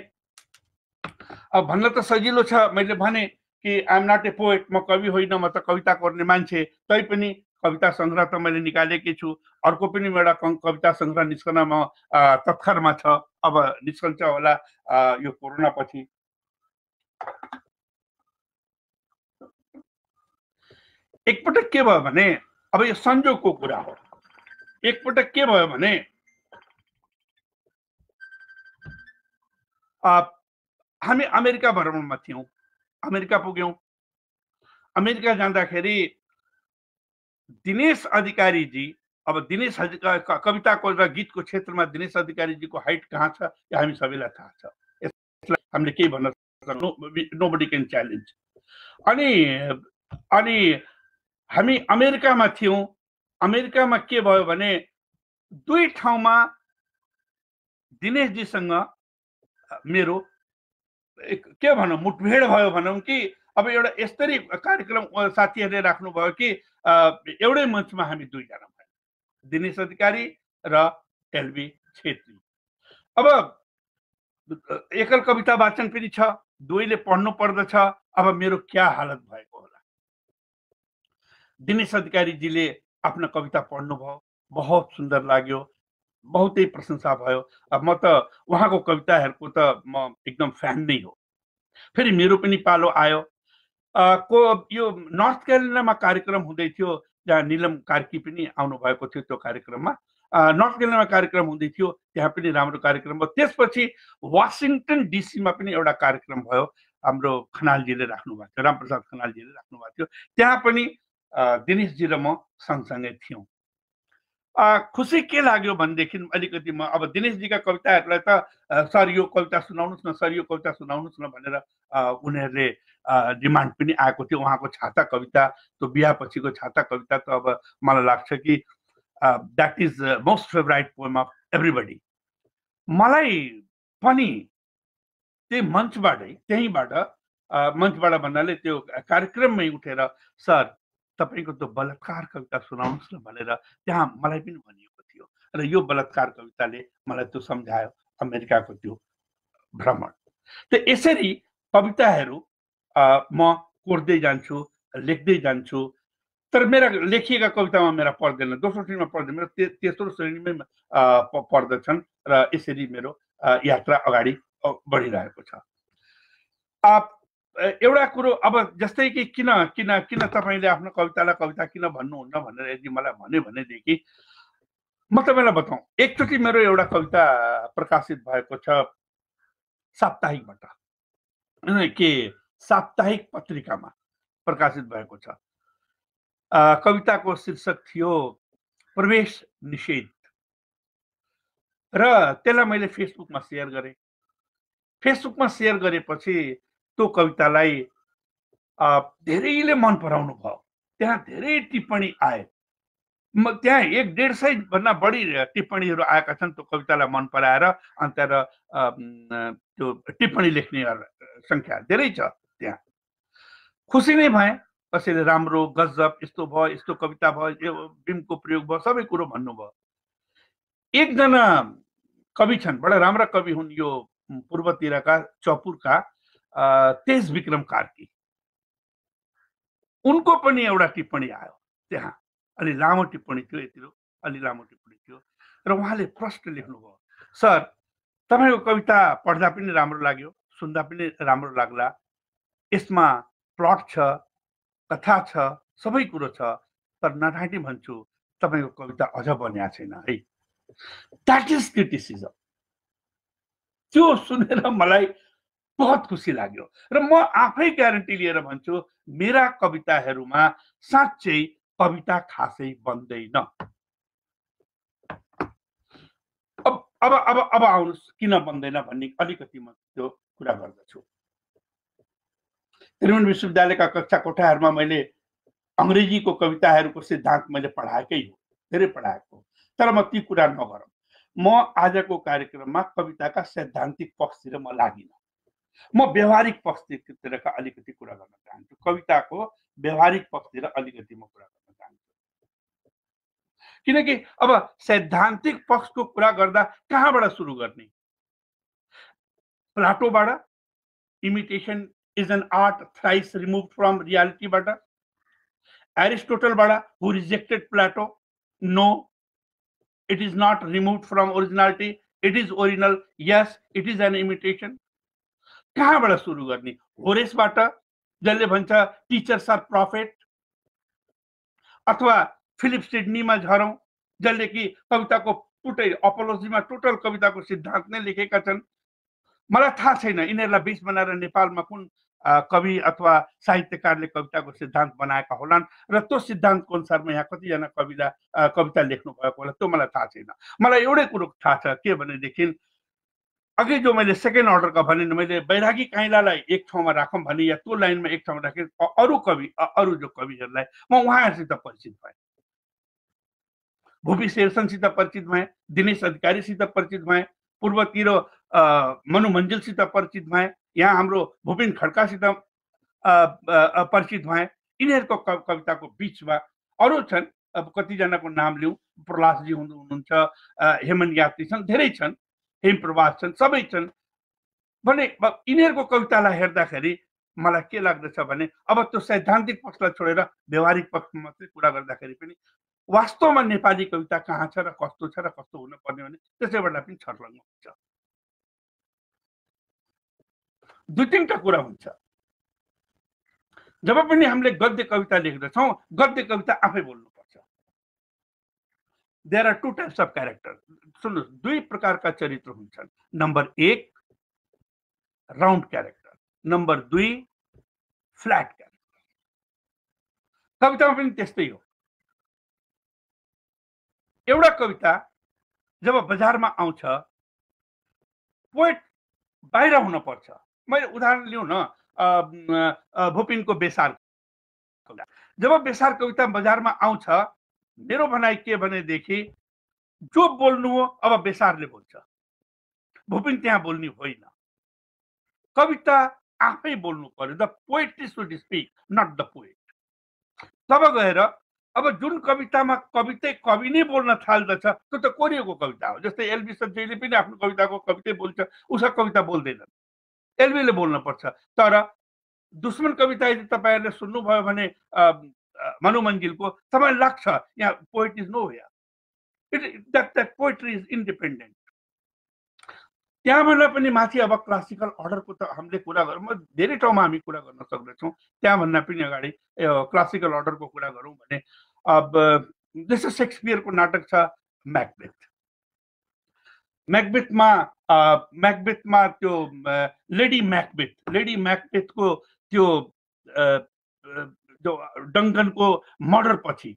अब भन्न त सजिलो छ, मैले भने कि I am not a poet, म कवि होइन, म त कविता गर्ने मान्छे। तैपनि कविता संग्रह त मैले निकालेकै छु, अर्को पनि एउटा कविता संग्रह निस्कन म तत्परमा छ, अब निस्कन्छ होला यो कोरोना पछि। एकपटक के भयो भने, अब यो संजोगको कुरा हो, एकपटक के भयो भने हामी अमेरिका भ्रमणमा थियौँ, अमेरिका पुग्यौँ। अमेरिका जाँदाखेरि दिनेश अधिकारी जी, अब दिनेश कविताको र गीतको क्षेत्रमा दिनेश अधिकारी जीको हाइट कहाँ छ यो हामी सबैलाई थाहा छ, यसलाई हामीले केही भन्न सक्नु, नोबडी क्यान च्यालेन्ज। अनि हामी अमेरिकामा थियौँ। अमेरिकामा के भयो भने दुई ठाउँमा दिनेशजीसँग मेरो के भनौँ मुठभेड भयो भनौँ कि। अब एउटा यसरी कार्यक्रम साथीहरूले राख्नुभयो कि एउटै मञ्चमा हामी दुईजना भयौँ, दिनेश अधिकारी र एलबी छेत्री। अब एकल कविता वाचन पनि छ, दुईले पढ्नु पर्दछ। अब मेरो क्या हालत भएको होला। दिनेश अधिकारीजीले आफ्नो कविता पढ्नुभयो, बहुत सुन्दर लाग्यो, बहुतै प्रशंसा भयो। अब म त उहाँको कविताहरूको त म एकदम फ्यान नै हो। फेरि मेरो पनि पालो आयो, यो नर्थ क्यारोलिनामा कार्यक्रम हुँदै थियो, जहाँ निलम कार्की पनि आउनुभएको थियो। त्यो कार्यक्रममा नर्थ क्यारोलिनामा कार्यक्रम हुँदै थियो, त्यहाँ पनि राम्रो कार्यक्रम भयो। त्यसपछि वासिङटन डिसीमा पनि एउटा कार्यक्रम भयो, हाम्रो खनालजीले राख्नुभएको थियो, रामप्रसाद खनालजीले राख्नुभएको थियो। त्यहाँ पनि दिनेशजी र म सँगसँगै थियौँ। खुसी के लाग्यो भनेदेखि अलिकति म अब दिनेशजीका कविताहरूलाई त सर यो कविता सुनाउनुहोस् न, सर यो कविता सुनाउनुहोस् न भनेर उनीहरूले डिमान्ड पनि आएको थियो। उहाँको छाता कविता, त्यो बिहापछिको छाता कविता त अब मलाई लाग्छ कि that is most favourite poem of everybody. मलाई पनि त्यही मञ्चबाट भन्नाले त्यो कार्यक्रममै उठेर सर तपाईको त्यो बलात्कार कविता सुनाउनुहोस् न भनेर त्यहाँ मलाई पनि भनिएको थियो। र यो बलात्कार कविताले मलाई त्यो सम्झायो अमेरिकाको त्यो भ्रमण। त यसरी कविताहरू म कोर्दै जान्छु, लेख्दै जान्छु। तर मेरा लेखिएका कवितामा मेरा पर्दैन, दोस्रो श्रेणीमा पर्दैन, मेरो तेस्रो श्रेणीमै पर्दछन्। र यसरी मेरो यात्रा अगाडि बढिरहेको छ। एउटा कुरो, अब जस्तै कि किन किन किन तपाईँले आफ्नो कवितालाई कविता किन भन्नुहुन्न भनेर यदि मलाई भन्यो भनेदेखि म तपाईँलाई बताउँ। एकचोटि मेरो एउटा कविता प्रकाशित भएको छ साप्ताहिकबाट, के साप्ताहिक पत्रिकामा प्रकाशित भएको छ। कविताको शीर्षक थियो प्रवेश निषेध, र त्यसलाई मैले फेसबुकमा सेयर गरेँ। फेसबुकमा सेयर गरेपछि त्यो कवितालाई धेरैले मन पराउनु भयो, त्यहाँ धेरै टिप्पणी आए, त्यहाँ 150 भन्दा बढी टिप्पणीहरू आएका छन् त्यो कवितालाई मन पराएर। अन्त त्यो टिप्पणी लेख्नेहरू सङ्ख्या धेरै छ। त्यहाँ खुसी नै भएँ, कसैले राम्रो गजब यस्तो भयो, यस्तो कविता भयो, बिम्बको प्रयोग भयो, सबै कुरो भन्नुभयो। एकजना कवि छन्, बडा राम्रा कवि हुन्, यो पूर्वतिरका चौपुरका तेज विक्रम कार्की, उनको पनि एउटा टिप्पणी आयो। त्यहाँ अलि लामो टिप्पणी थियो, यतिरो अलि लामो टिप्पणी थियो। र उहाँले प्रश्न लेख्नुभयो, सर तपाईँको कविता पढ्दा पनि राम्रो लाग्यो, सुन्दा पनि राम्रो लाग्ला, यसमा प्लट छ, कथा छ, सबै कुरो छ, तर नाटाँटी भन्छु तपाईँको कविता अझ बन्या छैन है। That is criticism. त्यो सुनेर मलाई बहुत खुसी लाग्यो। र म आफै ग्यारेन्टी लिएर भन्छु, मेरा कविताहरूमा साँच्चै कविता खासै बन्दैन। अब आउनुहोस् किन बन्दैन भन्ने अलिकति म त्यो कुरा गर्दछु। त्रिभुवन विश्वविद्यालयका कक्षा कोठाहरूमा मैले अङ्ग्रेजीको कविताहरूको सिद्धान्त मैले पढाएकै हो, धेरै पढाएको। तर म ती कुरा नगरौँ। म आजको कार्यक्रममा कविताका सैद्धान्तिक पक्षतिर म लागिन, म व्यवहारिक पक्षतिरका अलिकति कुरा गर्न चाहन्छु। कविताको व्यवहारिक पक्षतिर अलिकति म कुरा गर्न चाहन्छु, किनकि अब सैद्धान्तिक पक्षको कुरा गर्दा कहाँबाट सुरु गर्ने? प्लाटोबाट, imitation is an art thrice removed from रियालिटीबाट, एरिस्टोटलबाट, who rejected Plato, no it is not removed from originality, it is original, yes it is an imitation. कहाँबाट सुरु गर्ने? होरेसबाट, जसले भन्छ टीचर्स आर प्रफेट, अथवा फिलिप सिडनीमा झरौँ, जसले कि कविताको टोटै अपोलोजीमा टोटल कविताको सिद्धान्त नै लेखेका छन्। मलाई थाहा छैन यिनीहरूलाई बीच बनाएर नेपालमा कुन कवि अथवा साहित्यकारले कविताको सिद्धान्त बनाएका होलान् र त्यो सिद्धान्तको अनुसारमा यहाँ कतिजना कविता लेख्नु भएको होला, त्यो मलाई थाहा छैन। मलाई एउटै कुरो थाहा छ, के भनेदेखि अघि जो मैले सेकेन्ड अर्डरका भने मैले बैरागी काइलालाई एक ठाउँमा राखौँ भने या त्यो लाइनमा एक ठाउँमा राखेँ, अरू जो कविहरूलाई म उहाँहरूसित परिचित भएँ, भूपी शेरसनसित परिचित भएँ, दिनेश अधिकारीसित परिचित भएँ, पूर्वतिर मनु मन्जिलसित परिचित भएँ, यहाँ हाम्रो भूपेन खड्कासित परिचित भएँ। यिनीहरूको कविताको बिचमा अरू छन्, अब कतिजनाको नाम लिउँ, प्रहलादजी हुनुहुन्छ, हेमन यात्री छन्, धेरै छन्, हेमप्रवास छन्, सबै छन् भने यिनीहरूको कवितालाई हेर्दाखेरि मलाई के लाग्दछ भने अब त्यो सैद्धान्तिक पक्षलाई छोडेर व्यवहारिक पक्षमा मात्रै कुरा गर्दाखेरि पनि वास्तवमा नेपाली कविता कहाँ छ र कस्तो हुनुपर्ने भने त्यसैबाट पनि छर्लङ्ग हुन्छ। दुई तिनवटा कुरा हुन्छ। जब पनि हामीले गद्य कविता लेख्दछौँ, गद्य कविता आफै बोल्नुपर्छ। There are two types of character, सुन्नुहोस्, दुई प्रकारका चरित्र हुन्छन्। नम्बर एक राउन्ड क्यारेक्टर, नम्बर दुई फ्ल्याट क्यारेक्टर। कवितामा पनि त्यस्तै हो। एउटा कविता जब बजारमा आउँछ, पोएट बाहिर हुनुपर्छ। मैले उदाहरण लिउँ न, भुपिनको बेसार कविता, जब बेसार कविता बजारमा आउँछ, मेरो भनाइ के भनेदेखि जो बोल्नु हो अब बेसारले बोल्छ, भुपिन त्यहाँ बोल्ने होइन। कविता आफै बोल्नु पर्यो, the poetry should speak not the poet. तब गएर अब जुन कवितामा कवि नै बोल्न थाल्दछ त्यो त कोरिएको कविता हो। जस्तै एलबी चेत्रीले पनि आफ्नो कविताको कवितै बोल्छ, उसका कविता बोल्दैनन्, एलबीले बोल्न पर्छ। तर दुश्मन कविता यदि तपाईँहरूले सुन्नुभयो भने मनु मन्जिलको, तपाईँलाई लाग्छ यहाँ poet is no here, it poetry is independent. त्यहाँभन्दा पनि माथि अब क्लासिकल अर्डरको त हामीले कुरा गरौँ, धेरै ठाउँमा हामी कुरा गर्न सक्दछौँ। त्यहाँभन्दा पनि अगाडि क्लासिकल अर्डरको कुरा गरौँ भने अब जस्तो सेक्सपियरको नाटक छ म्याकबेथ, म्याकबेथमा त्यो लेडी म्याकबेथको त्यो डङ्कनको मर्डर पछि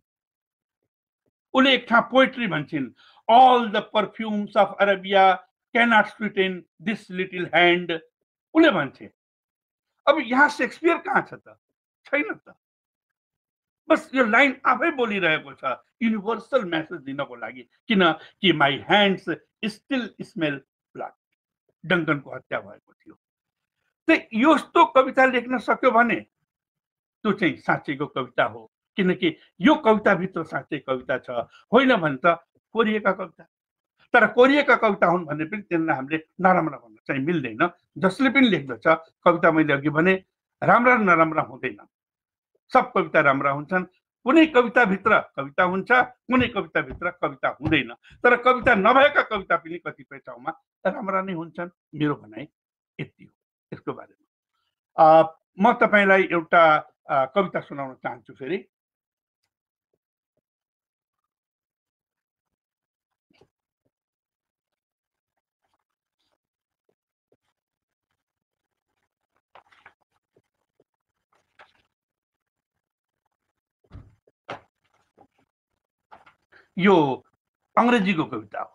उसले एक ठाउँ पोएट्री भन्छन्, all the perfumes of Arabia cannot sweeten this little hand, उले भन्छे। अब यहाँ शेक्सपियर कहाँ छ त? छैन त। बस यो लाइन आफै बोलिरहेको छ युनिभर्सल मेसेज दिनको लागि, किन कि my hands still smell blood, डङ्कनको हत्या भएको थियो। त्यो यस्तो कविता लेख्न सक्यो भने त्यो चाहिँ साँच्चैको कविता हो, किनकि यो कविताभित्र साँच्चै कविता छ, होइन भने त कोरिएका कविता। तर कोरिएका कविता हुन् भने पनि त्यसलाई हामीले नराम्रा भन्न चाहिँ मिल्दैन। जसले पनि लेख्दछ कविता, मैले अघि भने राम्रा नराम्रा हुँदैन, सब कविता राम्रा हुन्छन्। कुनै कविताभित्र कविता हुन्छ, कुनै कविताभित्र कविता हुँदैन। तर कविता नभएका कविता पनि कतिपय ठाउँमा राम्रा नै हुन्छन्। मेरो भनाइ यति हो यसको बारेमा। म तपाईँलाई एउटा कविता सुनाउन चाहन्छु फेरि। यो अङ्ग्रेजीको कविता हो।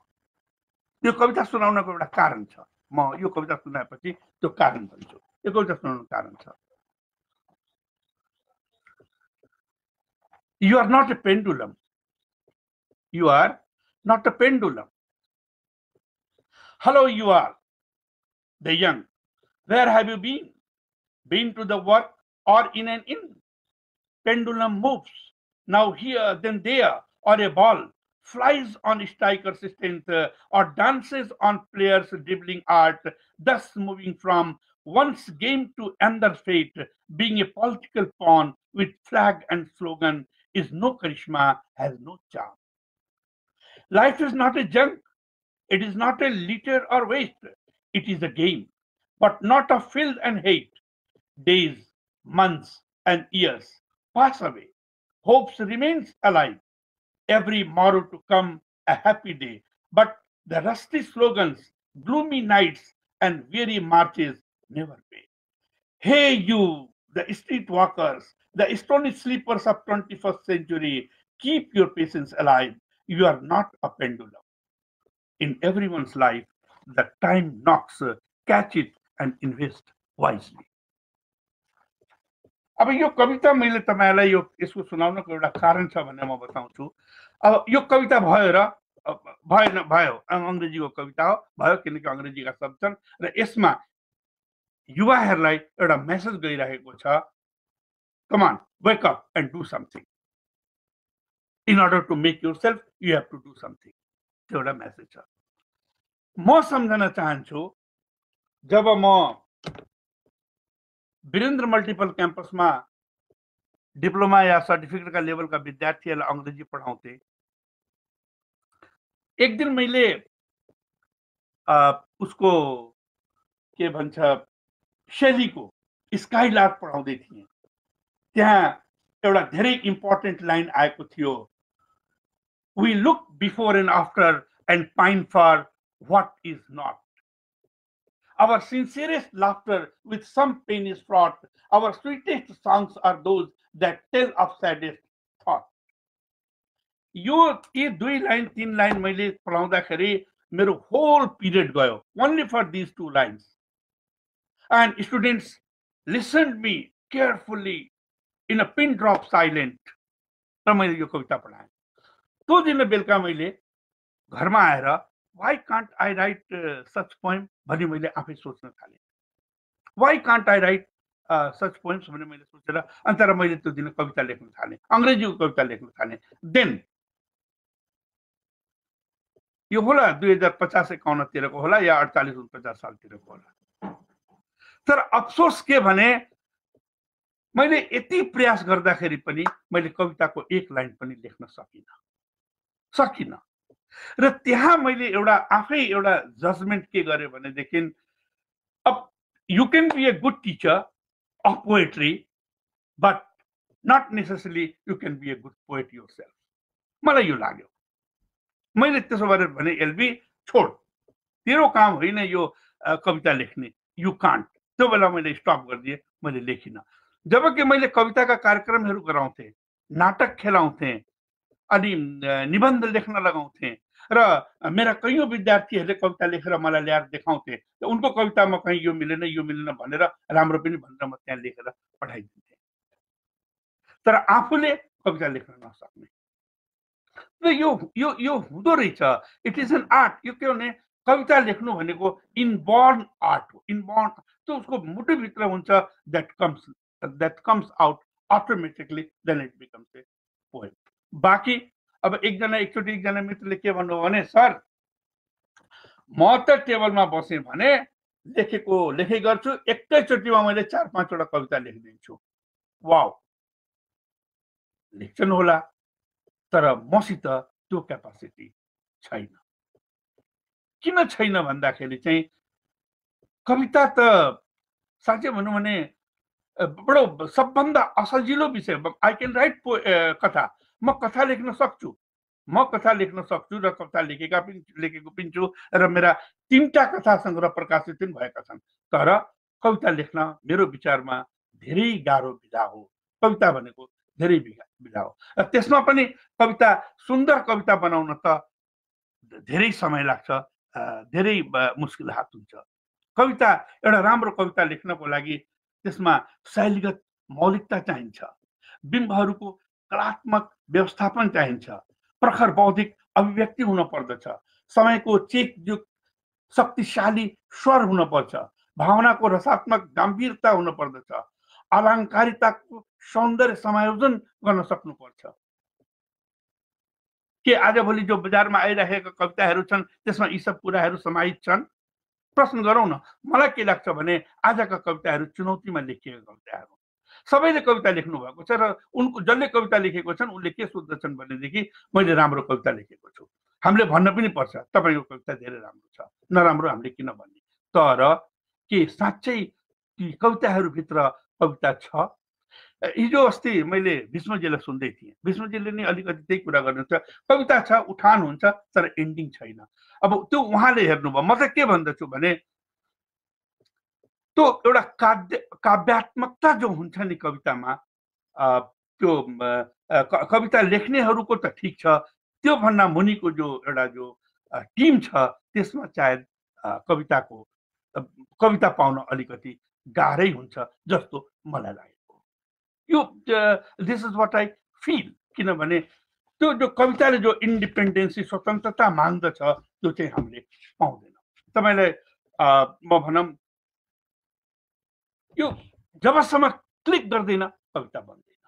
यो कविता सुनाउनको एउटा कारण छ, म यो कविता सुनाएपछि त्यो कारण भन्छु। यो कविता सुनाउनु कारण छ। You are not a pendulum, you are not a pendulum. Hello, you all, the young. Where have you been? Been to the work or in an inn? Pendulum moves, now here, then there, or a ball flies on striker's stand or dances on players' dribbling art, thus moving from one's game to another fate. Being a political pawn with flag and slogan is no charisma, has no charm. Life is not a junk. It is not a litter or waste. It is a game, but not of filth and hate. Days, months, and years pass away. Hopes remains alive. Every morrow to come, a happy day. But the rusty slogans, gloomy nights, and weary marches never pay. Hey you, the street walkers, the stony sleepers of 21st century, keep your patience alive. You are not a pendulum. In everyone's life, the time knocks, catch it and invest wisely. अब यो कविता मैले तपाईलाई यो यसको सुनाउनको एउटा कारण छ भन्ने म बताउँछु। अब यो कविता भयो र भएन भयो अंग्रेजीको कविता हो भयो किनकि अंग्रेजीका शब्द छन् र यसमा युवाहरुलाई एउटा मेसेज गइराखेको छ। Come on, wake up and do something. In order to make yourself you have to do something. त्यो एउटा मेसेज छ। म सम्झन चाहन्छु जब म वीरेन्द्र मल्टिपल कैंपस में डिप्लोमा या सर्टिफिकेट का लेवल का विद्यार्थीहरुलाई अंग्रेजी पढ़ाउँथे। एक दिन मैले उसको के भन्छ शैली को स्काइलार्क पढ़ाउँदै थिएँ। त्यहाँ एउटा धेरै इम्पोर्टेन्ट लाइन आएको थियो, we look before and after and pine for what is not. Our sincerest laughter with some pain is fraught. Our sweetest songs are those that tell of saddest thought. ये दुई line तीन line मैले पढाउँदाखेरि मेरो whole period गयो only for these two lines. And students listened me carefully in a pin drop silent. तब मैले यो कविता पढाएँ। तो दिन बेलुका मैले घरमा आएर Why can't I write such poem? भनी मैले आफै सोच्न थालेँ। Why can't I write such poems? भने मैले सोचेर अन्तर मैले त्यो दिन कविता लेख्न थालेँ, अंग्रेजीको कविता लेख्न थालेँ। देन यो होला 2050-51 को होला या 48-49 सालतिर को होला। तर अफसोस के भने मैले यति प्रयास गर्दाखेरि पनि मैले कविताको एक लाइन पनि लेख्न सकिनँ। र त्यहाँ मैले एउटा आफै एउटा जजमेन्ट के गरे भने देखिन अब you can be a good teacher of poetry but not necessarily you can be a good poet yourself. मलाई यो लाग्यो। मैले त्यसो भने एलबी छोड, तेरो काम होइन यो कविता लेख्ने, यू कान्ट। त्यो बेला मैले स्टप गरिदिए, मैले लेखिनँ। जबकि मैले कविताका कार्यक्रमहरू गराउँथे, नाटक खेलाउँथे, अनि निबन्ध लेख्न लगाउँथे र मेरा कयौं विद्यार्थीहरूले कविता लेखेर मलाई ल्याएर देखाउँथे। उनको कवितामा कहीं यो मिलेन भनेर राम्रो पनि भनेर म त्यहाँ लेखेर पठाइदिन्थे। तर आफूले कविता लेख्न नसक्ने त यो यो यो हुँदो रहेछ। It is an art. यो के भने कविता लेख्नु भनेको इनबोर्न आर्ट हो, इनबोर्न। त्यो उसको मुटु भित्र हुन्छ। That comes out automatically, then it becomes a poem. बाकी अब एकजना मित्रले के भन्नु भने सर म त टेबलमा बसे भने लेखे गर्छु, एकैचोटीमा मैले 4-5 वटा कविता लेखिदिन्छु। वाउ, लेख्छन् होला तर मसित त्यो क्यापासिटी छैन। किन छैन भन्दाखेरि चाहिँ कविता त साच्चै भन्नु भने बडो सबभन्दा असजिलो विषय। आई क्यान राइट कथा, म कथा लेख्न सक्छु, र कथा लेखेको पनि छु र मेरा 3 कथा संग्रह प्रकाशित पनि भएका छन्। तर कविता लेख्न मेरो विचारमा धेरै गाह्रो विधा हो। कविता भनेको धेरै विधा हो। त्यसमा पनि कविता, सुन्दर कविता बनाउन त धेरै समय लाग्छ, धेरै मुस्किल हात हुन्छ। कविता, एउटा राम्रो कविता लेख्नको लागि त्यसमा शैलीगत मौलिकता चाहिन्छ, बिम्बहरूको कलात्मक व्यवस्थापन चाहिन्छ, प्रखर बौद्धिक अभिव्यक्ति हुनुपर्दछ, समयको चेक युक्त शक्तिशाली स्वर हुनुपर्छ, भावनाको रसात्मक गम्भीरता हुनुपर्दछ, अलङ्कारिताको सौन्दर्य समायोजन गर्न सक्नुपर्छ। के आजभोलि जो बजारमा आइरहेका कविताहरू छन् त्यसमा यी सब कुराहरू समाहित छन्? प्रश्न गरौँ न। मलाई के लाग्छ भने आजका कविताहरू चुनौतीमा लेखिएका कविताहरू, सबैले कविता लेख्नु भएको छ र उनको जसले कविता लेखेको छन् उनले के सोध्दछन् भनेदेखि मैले राम्रो कविता लेखेको छु हामीले भन्न पनि पर्छ। तपाईँको कविता धेरै राम्रो छ, नराम्रो हामीले किन भन्ने? तर के साँच्चै ती कविताहरूभित्र कविता छ? हिजो अस्ति मैले विष्णुजीलाई सुन्दै थिएँ, विष्णुजीले नै अलिकति त्यही कुरा गर्नुहुन्छ, कविता छ, उठान हुन्छ, तर एन्डिङ छैन। अब त्यो उहाँले हेर्नुभयो। म चाहिँ के भन्दछु भने त्यो एउटा काव्यात्मकता जो हुन्छ नि कवितामा, त्यो कविता लेख्नेहरूको त ठिक छ, त्यो भन्दा मुनिको जो एउटा जो टिम छ त्यसमा सायद कविता पाउन अलिकति गाह्रै हुन्छ जस्तो मलाई लागेको यो। This is what I feel. किनभने त्यो जो कविताले जो इन्डिपेन्डेन्सी स्वतन्त्रता माग्दछ त्यो चाहिँ हामीले पाउँदैनौँ। तपाईँलाई म भनौँ यो जबसम्म क्लिक गर्दैन कविता बन्दैन।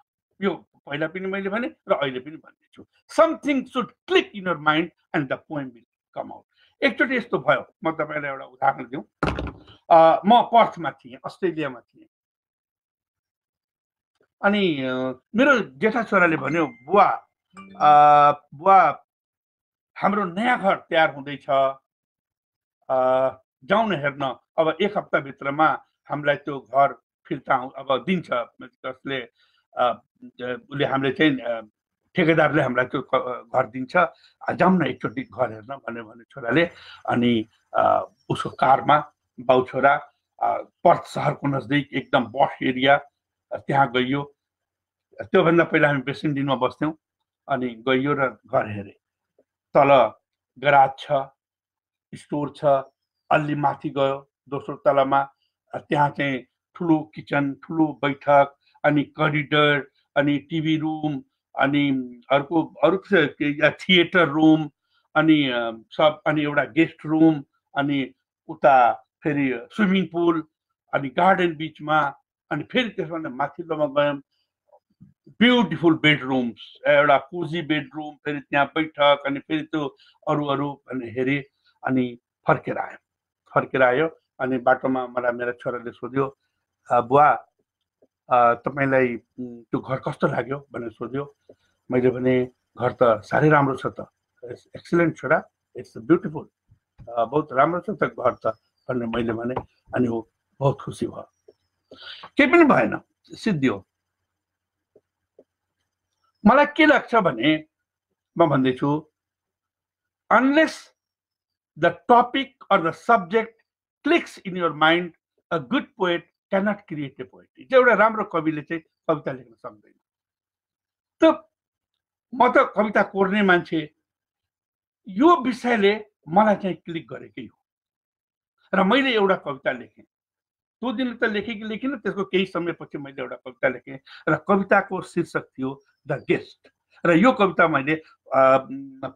यो पहिला पनि मैले भने र अहिले पनि भन्दैछु। Something should click in your mind and the poem will come out. एकचोटि यस्तो भयो, म तपाईँलाई एउटा उदाहरण दिउँ। म पर्थमा थिएँ, अस्ट्रेलियामा थिएँ, अनि मेरो जेठा छोराले भन्यो, बुवा हाम्रो नयाँ घर तयार हुँदैछ, जाउँ न हेर्न। अब एक हप्ताभित्रमा हामीलाई त्यो घर फिर्ता अब दिन्छ, जसले उसले हामीले चाहिँ ठेकेदारले हामीलाई त्यो घर दिन्छ, जाउँ न एकचोटि घर हेर्न भन्यो भने छोराले। अनि उसको कारमा बाउ छोरा पर्थ सहरको नजदिक एकदम बस एरिया त्यहाँ गइयो। त्योभन्दा पहिला हामी बेसेन्डिनमा बस्थ्यौँ। अनि गइयो र घर हेरे। तल गराज छ, स्टोर छ, अलि माथि गयो दोस्रो तलामा, त्यहाँ चाहिँ ठुलो किचन, ठुलो बैठक, अनि करिडर, अनि टिभी रुम, अनि अरू थिएटर रुम, अनि सब, अनि एउटा गेस्ट रुम, अनि उता फेरि स्विमिङ पुल, अनि गार्डन बिचमा, अनि फेरि त्यसमा माथिल्लोमा गयौँ। ब्युटिफुल बेडरुम्स, एउटा कोजी बेडरुम, फेरि त्यहाँ बैठक, अनि फेरि त्यो अरू अनि हेरेँ। अनि फर्केर आयो। अनि बाटोमा मलाई मेरा छोराले सोध्यो, बुवा तपाईँलाई त्यो घर कस्तो लाग्यो भनेर सोध्यो। मैले भने घर त साह्रै राम्रो छ त। एक्सिलेन्ट छोरा, इट्स ब्युटिफुल, बहुत राम्रो छ त घर त भनेर मैले भने। अनि ऊ बहुत खुसी भयो। केही पनि भएन, सिद्धियो। मलाई के लाग्छ भने म भन्दैछु, unless the topic or the subject clicks in your mind, a good poet cannot create a poetry. जो एउटा राम्रो कविले चाहिँ कविता लेख्न सक्दैन। त म त कविता कोर्ने मान्छे, यो विषयले मलाई चाहिँ क्लिक गरेकै हो र मैले एउटा कविता लेखेँ। त्यो दिन त लेखेँ कि लेखिनँ, त्यसको केही समयपछि मैले एउटा कविता लेखेँ र कविताको शीर्षक थियो द गेस्ट। र यो कविता मैले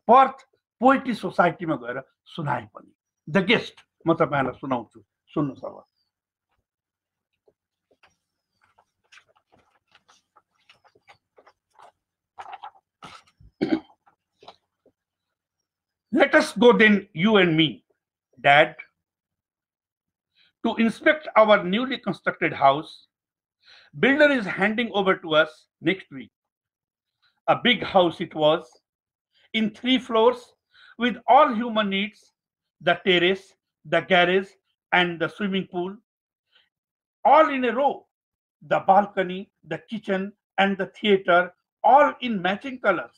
पर्थ पोएट्री सोसाइटीमा गएर सुनाएँ पनि। द गेस्ट म तपाईँहरूलाई सुनाउँछु, सुन्नुहोस्। अब Let us go then, you and me, Dad, to inspect our newly constructed house. Builder is handing over to us next week. A big house it was, in 3 floors, with all human needs, the terrace, the garage, and the swimming pool, all in a row, the balcony, the kitchen, and the theater, all in matching colors.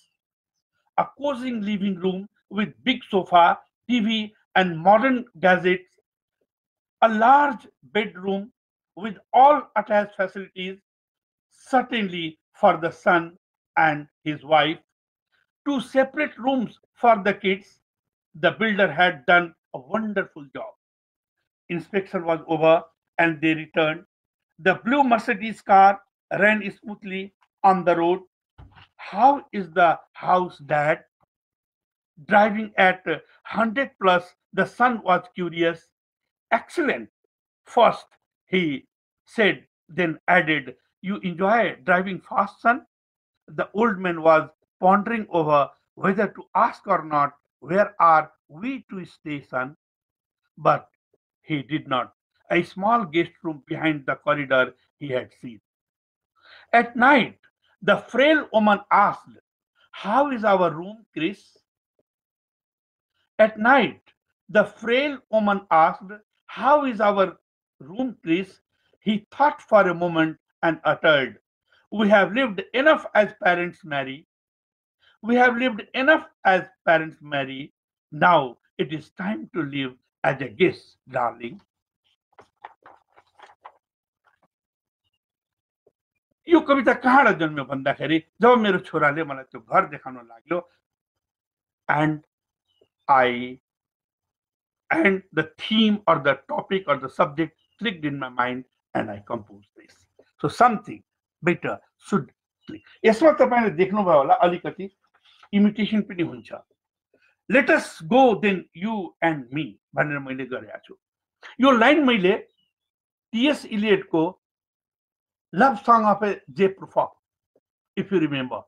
A cozy living room with big sofa, TV, and modern gadgets, a large bedroom with all attached facilities, certainly for the son and his wife, 2 separate rooms for the kids. The builder had done a wonderful job. Inspection was over and they returned. The blue Mercedes car ran smoothly on the road. How is the house, Dad? driving at 100 plus, the son was curious. "Excellent, first," he said, then added, "You enjoy driving fast, son?" The old man was pondering over whether to ask or not, "Where are we to stay, son?" But he did not. A small guest room behind the corridor he had seen. At night, the frail woman asked, "How is our room, Chris?" At night, the frail woman asked, "How is our room, Chris?" He thought for a moment and uttered, "We have lived enough as parents, Mary. We have lived enough as parents, Mary. Now it is time to live as a guest, darling." यो कविता कहाँ जन्म्यो भन्दाखेरि जब मेरो छोराले मलाई त्यो घर देखाउन लाग्यो, and the theme or the topic or the subject clicked in my mind and I composed this. So something better should click. यसमा तपाईले देख्नुभयो होला अलिकति इमिटेसन पनि हुन्छ। "Let us go then, you and me" भनेर मैले गरेको छु। यो लाइन मैले टीएस इलियट को Love Song of a J. Prufrock, if you remember.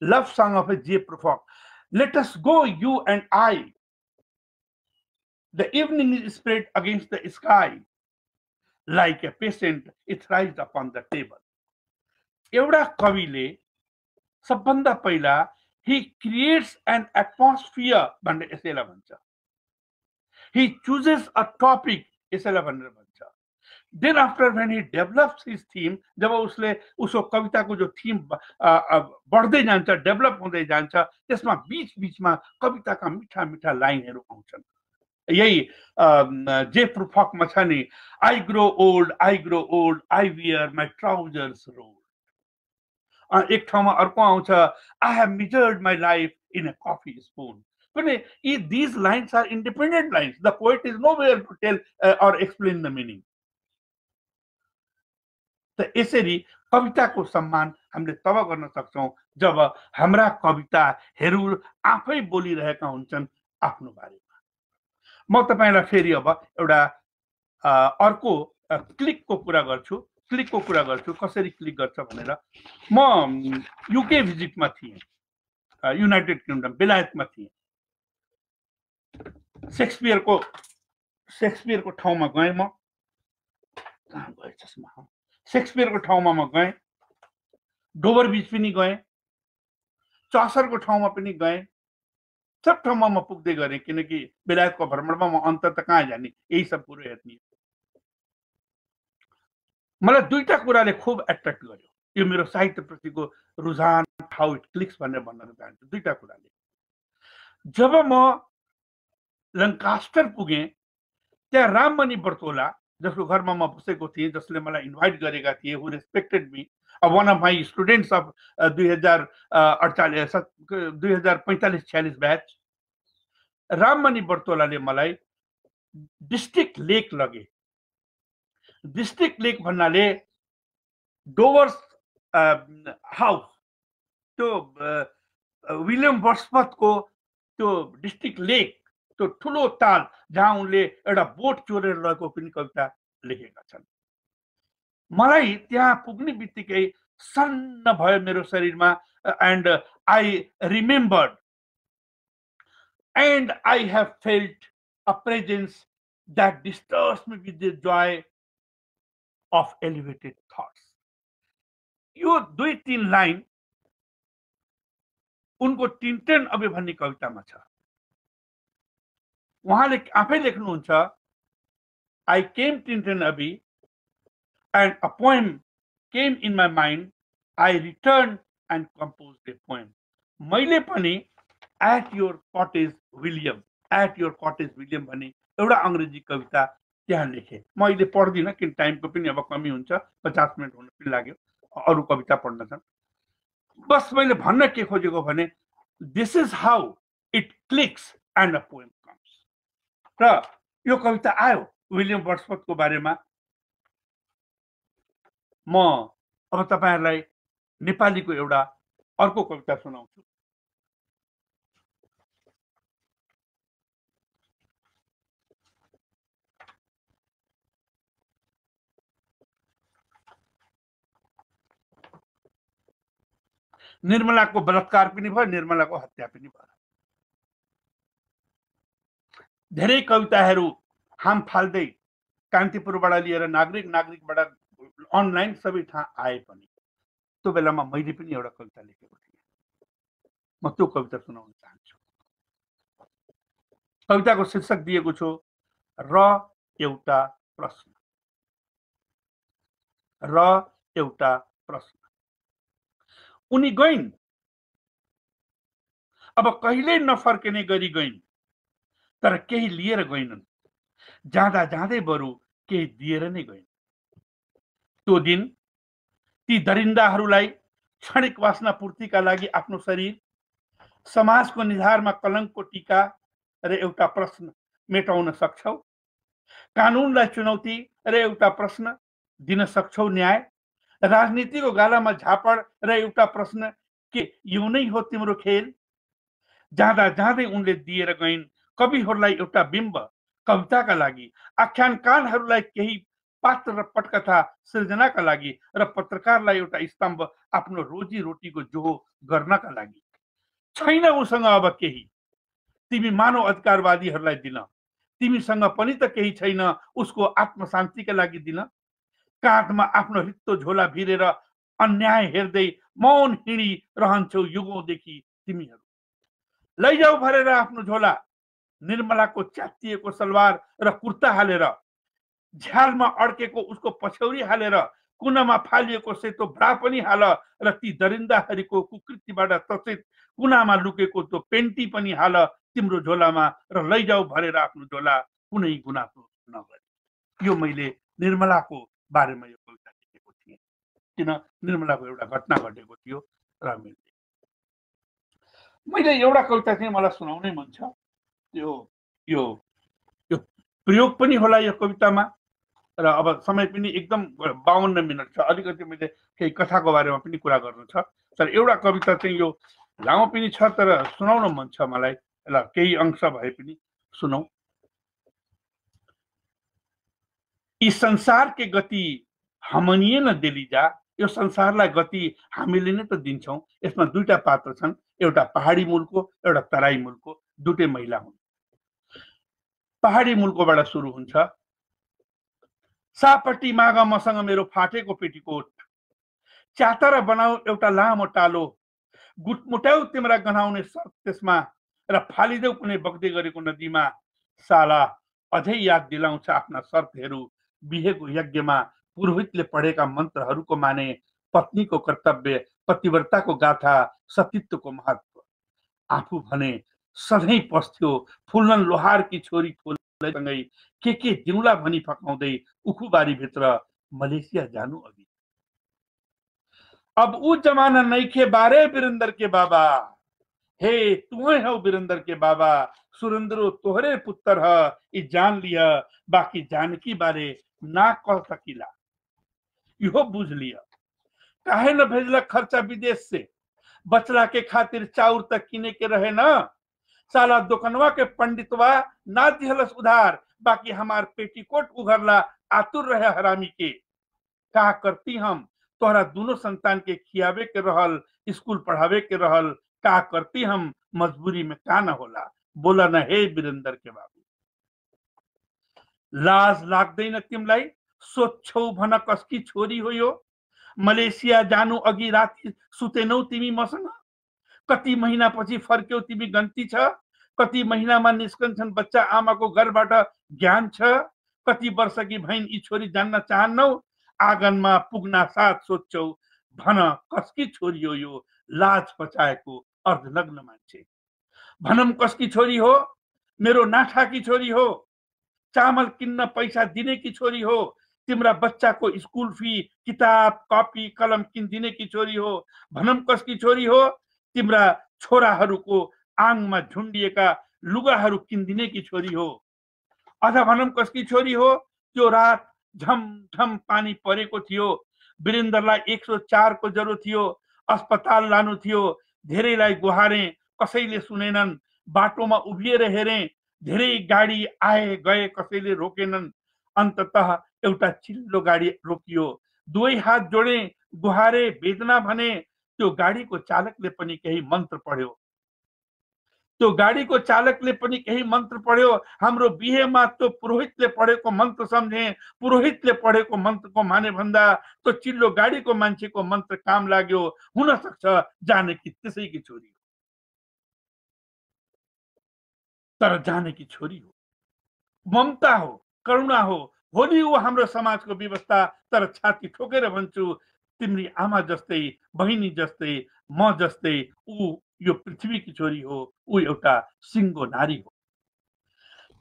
Love Song of a J. Prufrock. "Let us go, you and I. The evening is spread against the sky. Like a patient, it lies upon the table." Evda Kavile, Sabanda Paila, he creates an atmosphere, Bande Esela Bancha. He chooses a topic, Esela Bandra Bancha. Then after, when he develops his theme, जब उसले उसको कविता को जो theme बढ़ते जान्छ, develop होते जान्छ, त्यसमा बीच बीच में कविता का मीठा मीठा लाइनहरू आउँछन्। यही जे प्रुफक मा छ नि, "I grow old, I grow old, I wear my trousers rolled." एक ठाउँमा अर्को आउँछ, "I have measured my life in a coffee spoon." पनि these lines are independent lines. The poet is nowhere to tell or explain the meaning. त यसरी कविताको सम्मान हामीले तब गर्न सक्छौं जब हाम्रा कविताहरू आफै बोलिरहेका हुन्छन् आफ्नो बारेमा। म तपाईलाई फेरि अब एउटा अर्को क्लिकको कुरा गर्छु कसरी क्लिक गर्छ भनेर। म यूके भिजिटमा थिएँ, युनाइटेड किंगडम बेलायतमा थिएँ। शेक्सपियरको ठाउँमा गएँ म। कहाँ गएँ त्यसमा? शेक्सपियर को ठाउँमा म गए, डोबर बीच पनि गए, चौसर को ठाउँमा पनि गए, सब ठाउँमा म पुग्दै गरे किनकि बेलायतको भ्रमणमा म अन्तत कहाँ जाने यही सब कुरो हेर्ने। मलाई दुईटा कुराले खूब एट्र्याक्ट गर्यो, यो मेरो साहित्यप्रतिको रुझान, हाउ इट क्लिक्स भनेर भन्न चाहन्छु। दुईटा कुराले जब म लङ्कास्टर पुगे, त्यहाँ राममणि बर्तोला जसको घरमा म बसेको थिएँ, जसले मलाई इन्भाइट गरेका थिए, who respected me, one of my students of 2045-46 batch. Rammani बर्तोलाले मलाई डिस्ट्रिक्ट लेक लगे। डिस्ट्रिक्ट लेक भन्नाले डोवर्स हाउस, त्यो विलियम वर्ड्सवर्थको त्यो डिस्ट्रिक्ट लेक, त्यो ठुलो ताल जहाँ उनले एउटा बोट चोरेर लगेको पनि कविता लेखेका छन्। मलाई त्यहाँ पुग्ने बित्तिकै सन्न भयो मेरो शरीरमा। And I remembered and I have felt a presence that disturbs me with the joy of elevated thoughts. यो दुई तीन लाइन उनको टिन्टेन अबे भन्ने कवितामा छ। वहां आफै लेख्नुहुन्छ, "I came Tintin Abbey and a poem came in my mind. I returned and composed a poem. मैले पनि At Your Cottage William, At Your Cottage William भन्ने एउटा अंग्रेजी कविता त्यहाँ लेखे। म अहिले पढ्दिनँ किन टाइमको पनि अब कमी हुन्छ, 50 मिनेट हुन पनि लाग्यो, अरू कविता पढ्न छन्। बस मैले भन्न के खोजेको भने this is how it clicks and a poem. र यो कविता आयो विलियम वर्ड्सवर्थको बारेमा। म अब तपाईहरुलाई नेपालीको एउटा अर्को कविता सुनाउँछु। निर्मला को बलात्कार पनि भयो, निर्मला को हत्या पनि भयो। धेरै कविताहरू हाम फाल्दै कान्तिपुरबाट लिएर नागरिक, नागरिकबाट अनलाइन सबै ठाउँ आए पनि त्यो बेलामा मैले पनि एउटा कविता लेखेको थिएँ। म त्यो कविता सुनाउन चाहन्छु। कविताको शीर्षक दिएको छु र एउटा प्रश्न। र एउटा प्रश्न। उनी गइन्, अब कहिल्यै नफर्किने गरी गइन्, तर केही लिएर गइनन्, जाँदा जाँदै बरु केही दिएर नै गइन्। त्यो दिन ती दरिन्दाहरूलाई क्षणिक वासना पूर्तिका लागि आफ्नो शरीर, समाजको निधारमा कलङ्कको टीका र एउटा प्रश्न मेटाउन सक्छौ, कानुनलाई चुनौती र एउटा प्रश्न दिन सक्छौ, न्याय राजनीतिको गालामा झापड र एउटा प्रश्न, के यो नै हो तिम्रो खेल? जाँदा जाँदै उनले दिएर गइन्। कविहरूलाई एउटा बिम्ब, कविताका लागि आख्यानकारहरूलाई केही पात्र र पटकथा सृजनाका लागि र पत्रकारलाई एउटा स्तम्भ आफ्नो रोजीरोटीको जोहो गर्नका लागि। छैन उसँग अब केही तिमी मानव अधिकारवादीहरूलाई दिन, तिमीसँग पनि त केही छैन उसको आत्मशान्तिका लागि दिन। काँधमा आफ्नो रित्तो झोला भिरेर अन्याय हेर्दै मौन हिँडी रहन्छौ युगौँदेखि तिमीहरू। लैजाऊ भरेर आफ्नो झोला, निर्मलाको च्यातिएको सलवार र कुर्ता हालेर, झ्यालमा अड्केको उसको पछ्यौरी हालेर, कुनामा फालिएको सेतो ब्रा पनि हाल र ती दरिन्दाहरूको कुकृतिबाट तसेत कुनामा लुकेको त्यो पेन्टी पनि हाल तिम्रो झोलामा र लैजाऊ भरेर आफ्नो झोला, कुनै गुनासो नगरे। यो मैले निर्मलाको बारेमा यो कविता लेखेको थिएँ किन निर्मलाको एउटा घटना घटेको थियो र मैले एउटा कविता चाहिँ मलाई सुनाउनै मन छ। त्यो यो यो प्रयोग पनि होला यो कवितामा र अब समय पनि एकदम 52 मिनट छ, अलिकति मैले केही कथाको बारेमा पनि कुरा गर्नु छ, तर एउटा कविता चाहिँ यो लामो पनि छ तर सुनाउन मन छ मलाई। ल केही अंश भए पनि सुनौ। इस संसार के गति हमनिए न दिलिजा, यो संसारलाई गति हामीले नै त दिन्छौँ। यसमा दुईटा पात्र छन्, एउटा पहाडी मूलको, एउटा तराई मूलको, दुटै महिला हुन्। पहाडी मूलकोबाट सुरु हुन्छ। सापट्टि माग मसँग मेरो फाटेको पेटीकोट, च्यातर बनाऊ एउटा लामो टालो, गुटमुटाउ तिम्रा गनाउने सर्प त्यसमा, र फालिदेऊ कुनै बग्दै गरेको नदीमा। साला अझै याद दिलाउँछ आफ्ना सर्पहरू, बिहेको यज्ञमा पुरोहितले पढेका मन्त्रहरूको माने, पत्नीको कर्तव्य, पतिव्रताको गाथा, सतीत्वको महत्व। आफू भने सधैँ पस्थ्यो, फुल्लन लोहारकी छोरी फुलसँगै के दिउँला भनी फकाउँदै उखुबारीभित्र मलेसिया जानु अघि। अब ऊ जमाना नैखे बारे वीरेन्द्र के बाबा, हे तुहै हौ वीरेन्द्र के बाबा, सुरेन्द्रो तोहरे पुत्र ह, यी जान लिय, बाँकी जानकी बारे ना कह सकिला, यो बुझ लिय। काहे न भेजला खर्चा विदेश से, बचला के खातिर चाउर तक किने के रहे न, साला दोकनवा के पंडितवा ना दिहलस उधार, बाकी हमार पेटीकोट उघरला आतुर रहे हरामी के। का करती हम, तोहरा दोनों संतान के खियावे के रहल, स्कूल पढ़ावे के रहल, का करती हम, मजबूरी में का न होला। बोला न हे वीरेन्द्र के बाबू, लाज लाग्दैन तिमलाई? सोध्छौ भन कसकी छोरी हो यो, मलेसिया जानु अघि राति सुतेनौ तिमी मसँग? कति महिना पछि फर्क्यौ तिमी, गन्ती छ? कति महिनामा निस्कन्छन् बच्चा आमाको घरबाट, ज्ञान छ? कति वर्षकी भइन् यी छोरी, जान्न चाहन्नौ? आँगनमा पुग्न साथ सोध्छौ भन कसकी छोरी हो यो, लाज पचाएको अर्धनग्न मान्छे। भनम कसकी छोरी हो? मेरो नाठा की छोरी हो, चामल किन्न पैसा दिने की छोरी हो, तिम्रा बच्चा को स्कूल फी, किताब कॉपी कलम किनिदिने की छोरी हो। भनम कसकी छोरी हो? तिम्रा छोराहरूको आङमा झुन्डिएका लुगाहरू किनिदिने की छोरी हो। अथवा भनम कसकी छोरी हो? त्यो रात झमझम पानी परेको थियो, वीरेन्द्रलाई 104 को जरो थियो, अस्पताल लानु थियो, धेरैलाई गुहारे, कसैले सुनेनन्, बाटोमा उभिएर हेरे, धेरै गाडी आए गए, कसैले रोकेनन्। अन्ततः एउटा चिल्लो गाडी रोकियो, दुवै हात जोडे, गुहारे, वेदना भने, त्यो गाड़ी को चालकले पनि केही मन्त्र पढ्यो, त्यो गाड़ी को चालकले पनि केही मन्त्र पढ्यो। हाम्रो बिहेमा त्यो पुरोहितले पढेको मन्त्र सम्झे, पुरोहितले पढेको मन्त्रको माने भन्दा त्यो चिल्लो गाडीको मान्छेको मन्त्र काम लाग्यो। हुन सक्छ जानकी त्यसैकी छोरी हो, तर जानकी छोरी हो, ममता हो, करुणा हो। भोलि ऊ हाम्रो समाजको व्यवस्था, तर छाती ठोकेर भन्छु तिम्री आमा जस्तै, बहिनी जस्तै, म जस्तै ऊ यो पृथ्वीकी छोरी हो, ऊ एउटा सिंगो नारी हो।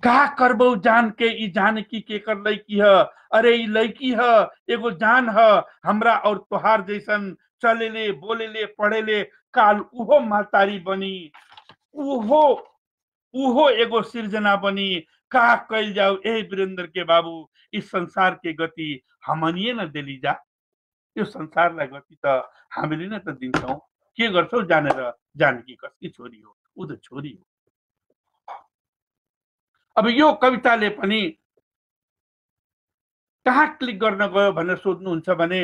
का करबौ जान के ई जानकी के कर लैकी ह, अरे ई लैकी ह एगो जान ह, हमरा और तोहार जैसन चलेले बोलेले पढ़ेले, काल उहो महतारी बनी, उहो एगो सिर्जना बनी। का कल जाऊ ए वीरेंद्र के बाबू, इस संसार के गति हमनिए न दिली जा, यो संसारलाई गति त हामीले नै त दिन्छौं, के गर्छौं जानेर। जानकी कसकी छोरी हो, ऊ त छोरी हो। अब यो कविताले पनि कहाँ क्लिक गर्न गयो भनेर सोध्नुहुन्छ भने,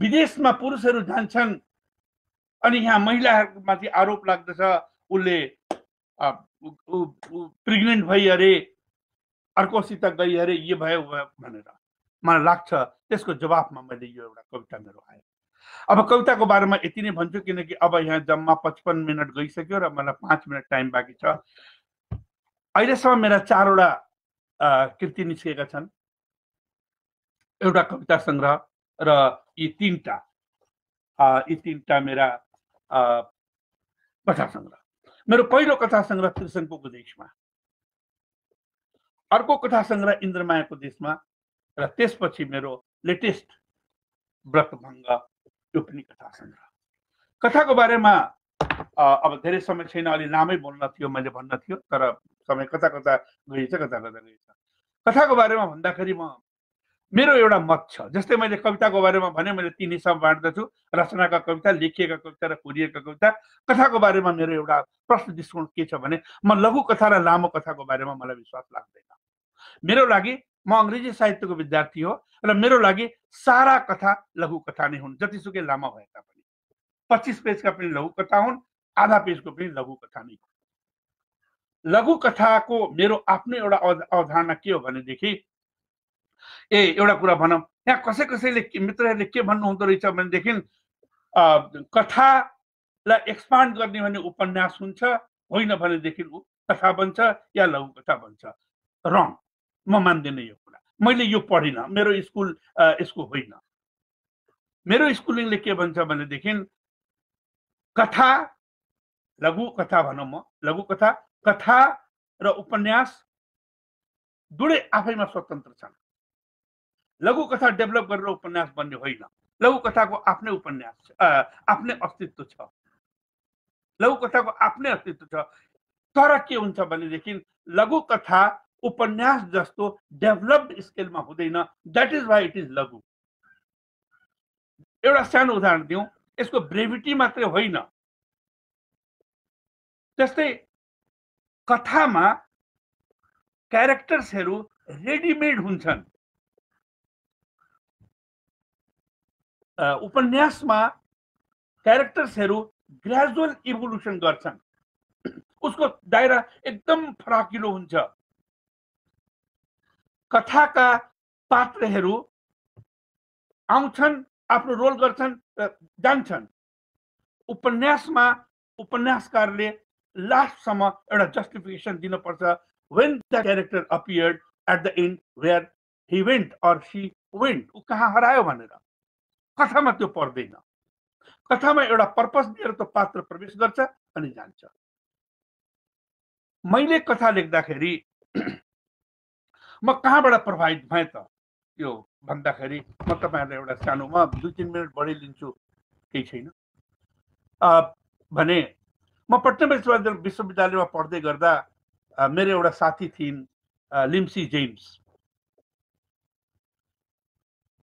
विदेशमा पुरुषहरू जान्छन् अनि यहाँ महिलाहरूमाथि आरोप लाग्दछ उले प्रेग्नेन्ट भई अरे, अर्कोसित गई अरे, ये भयो भनेर। मलाई लाग्छ त्यसको जवाफमा मैले यो एउटा कविता मेरो आयो। अब कविताको बारेमा यति नै भन्छु किनकि अब यहाँ जम्मा 55 मिनट गइसक्यो र मलाई 5 मिनट टाइम बाँकी छ। अहिलेसम्म मेरा 4वटा कृति निस्केका छन्, एउटा कविता संग्रह र यी तीनटा मेरा कथा संग्रह। मेरो पहिलो कथा संग्रह त्रिशङ्कुको देशमा, अर्को कथा संग्रह इन्द्रमायाको देशमा, र त्यसपछि मेरो लेटेस्ट व्रतभंग यो पनि कथा संग्रह। कथाको बारेमा अब धेरै समय छैन, अलि लामै बोल्न थियो मैले भन्न थियो, तर समय कता गएछ। कथाको बारेमा भन्दाखेरि मेरो एउटा मत छ, जस्तै मैले कविताको बारेमा भने मैले 3 हिस्सामा बाँड्दछु, रचनाका कविता, लेखिएका कविता र कोरिएका कविता। कथाको बारेमा मेरो एउटा प्रश्न दृष्टिकोण के छ भने, म लघु कथा र लामो कथाको बारेमा मलाई विश्वास लाग्दैन। मेरो लागि, म अंग्रेजी साहित्यको विद्यार्थी हो र मेरो लागि सारा कथा लघु कथा नै हुन्, जतिसुकै लामा भए तापनि। 25 पेजका पनि लघु कथा हुन्, आधा पेजको पनि लघु कथा नै हुन्। लघु कथाको मेरो आफ्नै एउटा अवधारणा के हो भनेदेखि, एउटा कुरा भनौँ, यहाँ कसैले मित्रहरूले के भन्नुहुँदो रहेछ भनेदेखि कथालाई एक्सपान्ड गर्ने भने उपन्यास हुन्छ, होइन भनेदेखि ऊ कथा बन्छ या लघु कथा बन्छ। रङ, म मान्दिनँ यो कुरा, मैले यो पढिनँ, मेरो स्कुल यसको होइन। मेरो स्कुलिङले के भन्छ भनेदेखि कथा, लघु कथा भनौँ, म लघु कथा, कथा र उपन्यास दुवै आफैमा स्वतन्त्र छन्। लघु कथा डेभलप गरेर उपन्यास बन्ने होइन, लघु कथाको आफ्नै उपन्यास आफ्नै अस्तित्व छ, लघु कथाको आफ्नै अस्तित्व छ। तर के हुन्छ भनेदेखि लघु कथा उपन्यास जस्तो डेभलप्ड स्केलमा हुँदैन, that is why it is लघु। एउटा सानो उदाहरण दिउँ, यसको ब्रेभिटी मात्रै होइन, जस्तै कथामा क्यारेक्टर्सहरू रेडिमेड हुन्छन्, उपन्यासमा क्यारेक्टर्सहरू ग्रेजुअल इभोल्युसन गर्छन्, उसको दायरा एकदम फराकिलो हुन्छ। कथाका पात्रहरू आउँछन्, आफ्नो रोल गर्छन् र जान्छन्। उपन्यासमा उपन्यासकारले लास्टसम्म एउटा जस्टिफिकेसन दिनुपर्छ, when the character appeared at the end where he went अर सी वेन्ट, ऊ कहाँ हरायो भनेर। कथामा त्यो पर्दैन, कथामा एउटा पर्पस दिएर त्यो पात्र प्रवेश गर्छ अनि जान्छ। मैले कथा लेख्दाखेरि म कहाँबाट प्रभावित भएँ त यो भन्दाखेरि, म तपाईँहरूलाई एउटा सानो, म 2-3 मिनट बढी लिन्छु, केही छैन। भने म पटना विश्वविद्यालयमा पढ्दै गर्दा मेरो एउटा साथी थिइन् लिम्सी जेम्स।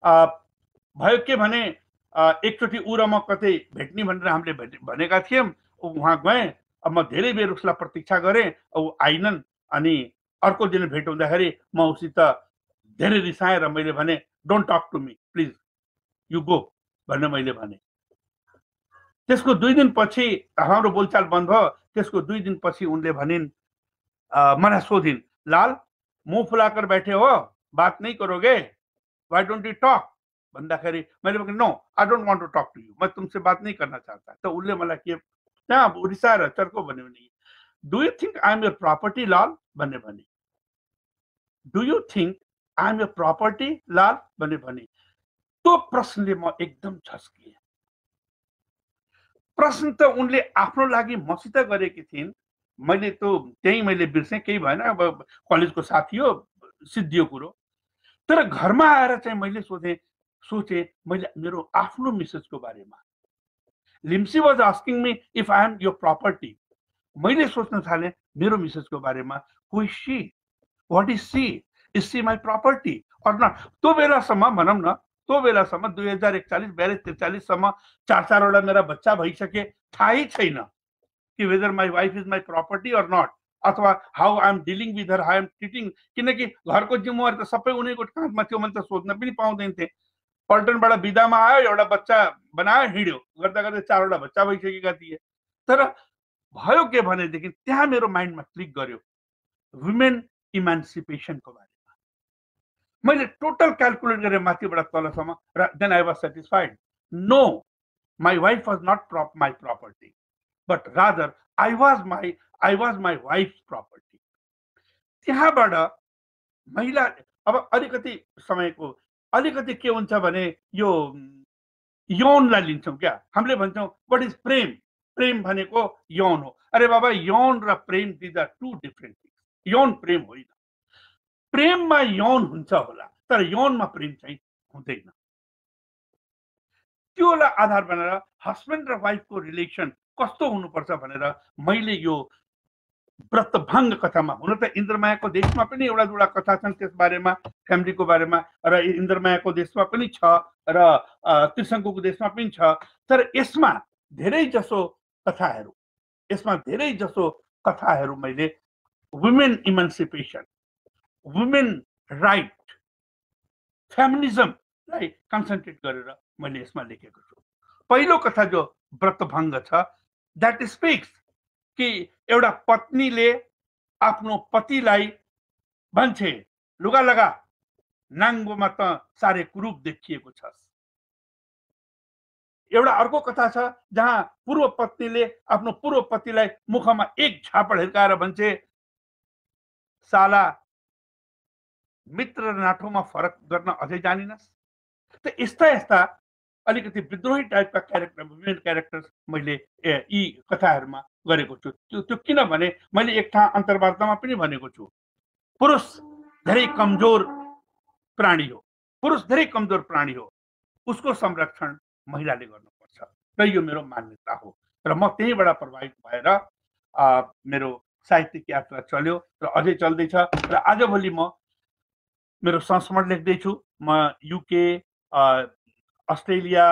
भयो के भने एकचोटि ऊ र म कतै भेट्ने भनेर हामीले भनेका थियौँ, उहाँ गएँ, अब म धेरै बेर उसलाई प्रतीक्षा गरेँ, ऊ आइनन्। अनि अर्को दिन भेट हुँदाखेरि म उसित धेरै रिसाएँ र मैले भने, don't talk to me please, यु गो भनेर मैले भने। त्यसको दुई दिन पछि हाम्रो बोलचाल बन्द भयो। त्यसको दुई दिन पछि उनले भनिन्, मलाई सोधिन्, लाल मुँह फुलाकर बैठे हो, बात नहीं करोगे, वाई डोन्ट यू टक भन्दाखेरि मैले no I don't want to talk to you, मैं तुमसे बात नहीं करना चाहता। तो उसले मलाई के त्यहाँ रिसाएर चर्को भन्यो नि, do you think I am your property लाल भन्ने भनी, do you think I am your property लाल भन्ने भनी। त्यो प्रश्नले म एकदम झस्किए। प्रश्न तो उनले आफ्नो लागि मसित गरेकी थिइन्, मैले तो त्यही मैले बिर्सेँ, केही भएन, अब कलेजको साथी हो, सिद्धियो कुरो। तर घरमा आएर चाहिँ मैले सोचे मैले मेरो आफ्नो मिसेसको बारेमा, Limcee was asking me if I am your property, मैले सोच्न थालेँ मेरो मिसेसको बारेमा, who is she, what is she my property or not. त्यो बेलासम्म भनौं न, तो बेलासम्म 2041-42-43 4-4 वटा मेरा बच्चा भइसके, थाहा नै छैन कि whether my wife is my property or not, अथवा how I am dealing with her, how I am treating, किनकि घरको जिम्मेवारी त सबै उनीको काँधमा थियो। मैले त सोध्न पनि पाउँदैन थिएँ। पल्टनबाट बिदामा आयो, एउटा बच्चा बनायो, हिँड्यो, गर्दा गर्दै 4 वटा बच्चा भइसकेका थिए। तर भयो के भनेदेखि त्यहाँ मेरो माइन्डमा क्लिक गर्यो वुमेन इमान्सिपेसनको बारे। मैले टोटल क्याल्कुलेट गरेँ माथिबाट तलसम्म र then I was satisfied. No, my wife was not my property but rather I was my wife property. त्यहाँबाट महिला, अब अलिकति समयको अलिकति के हुन्छ भने यो यौनलाई लिन्छौँ क्या, हामीले भन्छौँ वाट इज प्रेम, प्रेम भनेको यौन हो। अरे बाबा, यौन र प्रेम these are two different things. यौन प्रेम होइन, प्रेम में यौन हुन्छ होला, तर यौन में प्रेम चाहिँ हुँदैन। त्योलाई आधार बनाएर हस्बैंड र वाइफ को रिलेसन कस्तो हुनुपर्छ भनेर मैले यो व्रतभंग कथामा, हुन त इन्द्रमायाको देशमा पनि एउटा दुईटा कथा छन् त्यस बारेमा, फ्यामिलीको बारेमा, र इन्द्रमायाको देशमा पनि छ र त्रिशङ्कुको देशमा पनि छ। तर यसमा धेरै जसो कथाहरू मैले वुमेन इमान्सिपेसन, वुमेन राइट, फेमिनिजमलाई कन्सन्ट्रेट गरेर मैले यसमा लेखेको छु। पहिलो कथा जो व्रतभंग छ, द्याट स्पिक्स कि एउटा पत्नीले आफ्नो पतिलाई भन्छे, लुगा लगा, नाङ्गोमा त सारे कुरूप देखिएको छ। एउटा अर्को कथा छ जहाँ पूर्व पत्नीले आफ्नो पूर्व पतिलाई मुखमा एक झापड हिर्काएर भन्छे, साला मित्र नाठोमा फरक गर्न अझै जानिनस्। त यस्ता यस्ता अलिकति विद्रोही टाइपका क्यारेक्टर, वुमेन क्यारेक्टर्स मैले यी कथाहरूमा गरेको छु। त्यो किनभने मैले एक ठाउँ अन्तर्वार्तामा पनि भनेको छु, पुरुष धेरै कमजोर प्राणी हो, उसको संरक्षण महिलाले गर्नुपर्छ र यो मेरो मान्यता हो। र म त्यहीबाट प्रभावित भएर मेरो साहित्यिक यात्रा चल्यो र अझै चल्दैछ। र आजभोलि म मेरो संस्मरण लेख्दैछु। म यूके, अस्ट्रेलिया,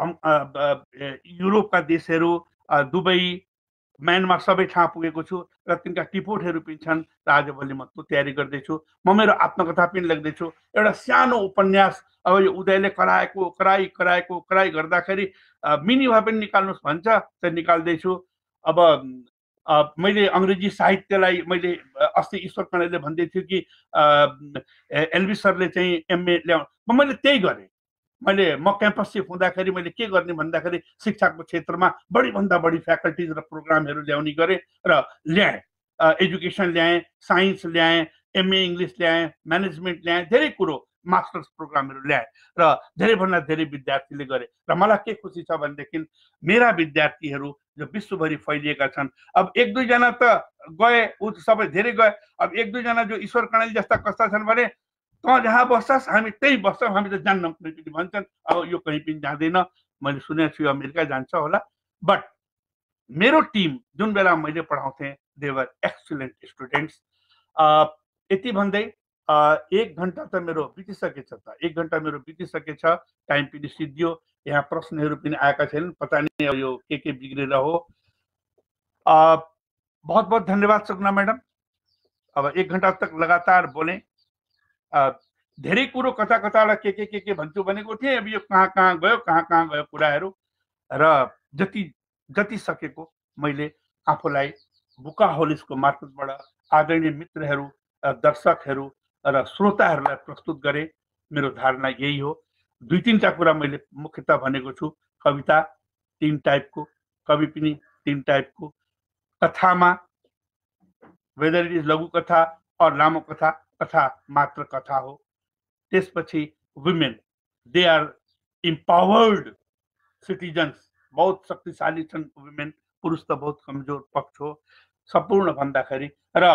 यूरोपका देशहरू, दुबई, म्यानमार सबै ठाउँ पुगेको छु र तिनका टिपोटहरू पनि छन्। र आजभोलि म त्यो तयारी गर्दैछु। म मेरो आत्मकथा पनि लेख्दैछु, एउटा सानो उपन्यास। अब यो उदयले कराई गर्दाखेरि मिनी भए पनि निकाल्नुहोस् भन्छ, त्यो निकाल्दैछु। अब मैले अंग्रेजी साहित्यलाई मैले अस्ति ईश्वर कणेलले भन्दै थियो कि एलबी सरले चाहिँ एमए ल्याउनु, मैले त्यही गरेँ। म क्याम्पस सिप हुँदाखेरि मैले के गर्ने भन्दाखेरि शिक्षाको क्षेत्रमा बढीभन्दा बढी फ्याकल्टिज र प्रोग्रामहरू ल्याउने गरेँ र ल्याएँ। एजुकेसन ल्याएँ, साइन्स ल्याएँ, एमए इङ्ग्लिस ल्याएँ, म्यानेजमेन्ट ल्याएँ, धेरै कुरो मास्टर्स प्रोग्रामहरू ल्याएँ र धेरैभन्दा धेरै विद्यार्थीले गरे। र मलाई के खुसी छ भनेदेखि मेरा विद्यार्थीहरू जो विश्वभरि फैलिएका छन्, अब एक दुईजना त गए, ऊ सबै धेरै गए, अब एक दुईजना जो ईश्वर कणेल जस्ता कस्ता छन् भने तँ जहाँ बस्छस् हामी त्यही बस्छौँ, हामी त जान्नौँ पनि भन्छन्। अब यो कहीँ पनि जाँदैन, मैले सुनेको छु अमेरिका जान्छ होला। बट मेरो टिम जुन बेला मैले पढाउँथेँ, देवर एक्सिलेन्ट स्टुडेन्ट्स। यति भन्दै एक घंटा तो मेरो बितिसकेछ, टाइम पनि सिद्धियो। यहाँ प्रश्नहरू पनि आएका छन्, पता नहीं अब यो के बिग्रेर हो। बहुत बहुत धन्यवाद सुगना मैडम। अब 1 घंटा तक लगातार बोले, धेरै कुरो कता कता के भन्छु भनेको थिएँ। अब यो कहाँ गयो कुराहरू। र जति जति सकेको मैले आफूलाई बुका होलिसको मार्फतबाट आदरणीय मित्रहरू दर्शकहरू र श्रोताहरूलाई प्रस्तुत गरे। मेरो धारणा यही हो। दुई तीनटा कुरा मैले मुख्यतः भनेको छु। कविता तीन टाइपको, कवि पनि तीन टाइपको, कथामा वेदर इट इज लघु कथा और लामो कथा, कथा मात्र कथा हो। त्यसपछि women, they are empowered citizens, बहुत शक्तिशाली छन् वुमेन, पुरुष त बहुत कमजोर पक्ष हो सम्पूर्ण भन्दाखेरि। र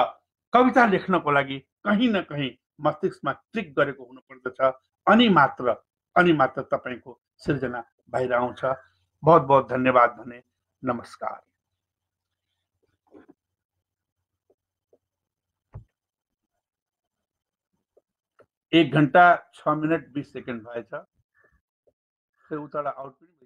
कविता लेख्नको लागि कहीं न कहीं मस्तिष्कमा क्लिक गरेको हुनुपर्दछ, अनि मात्र तपाईको सृजना बाहिर आउँछ। बहुत बहुत धन्यवाद भने नमस्कार। एक घंटा 6 मिनट 20 सेकेंड भएछ। उता आउट पनि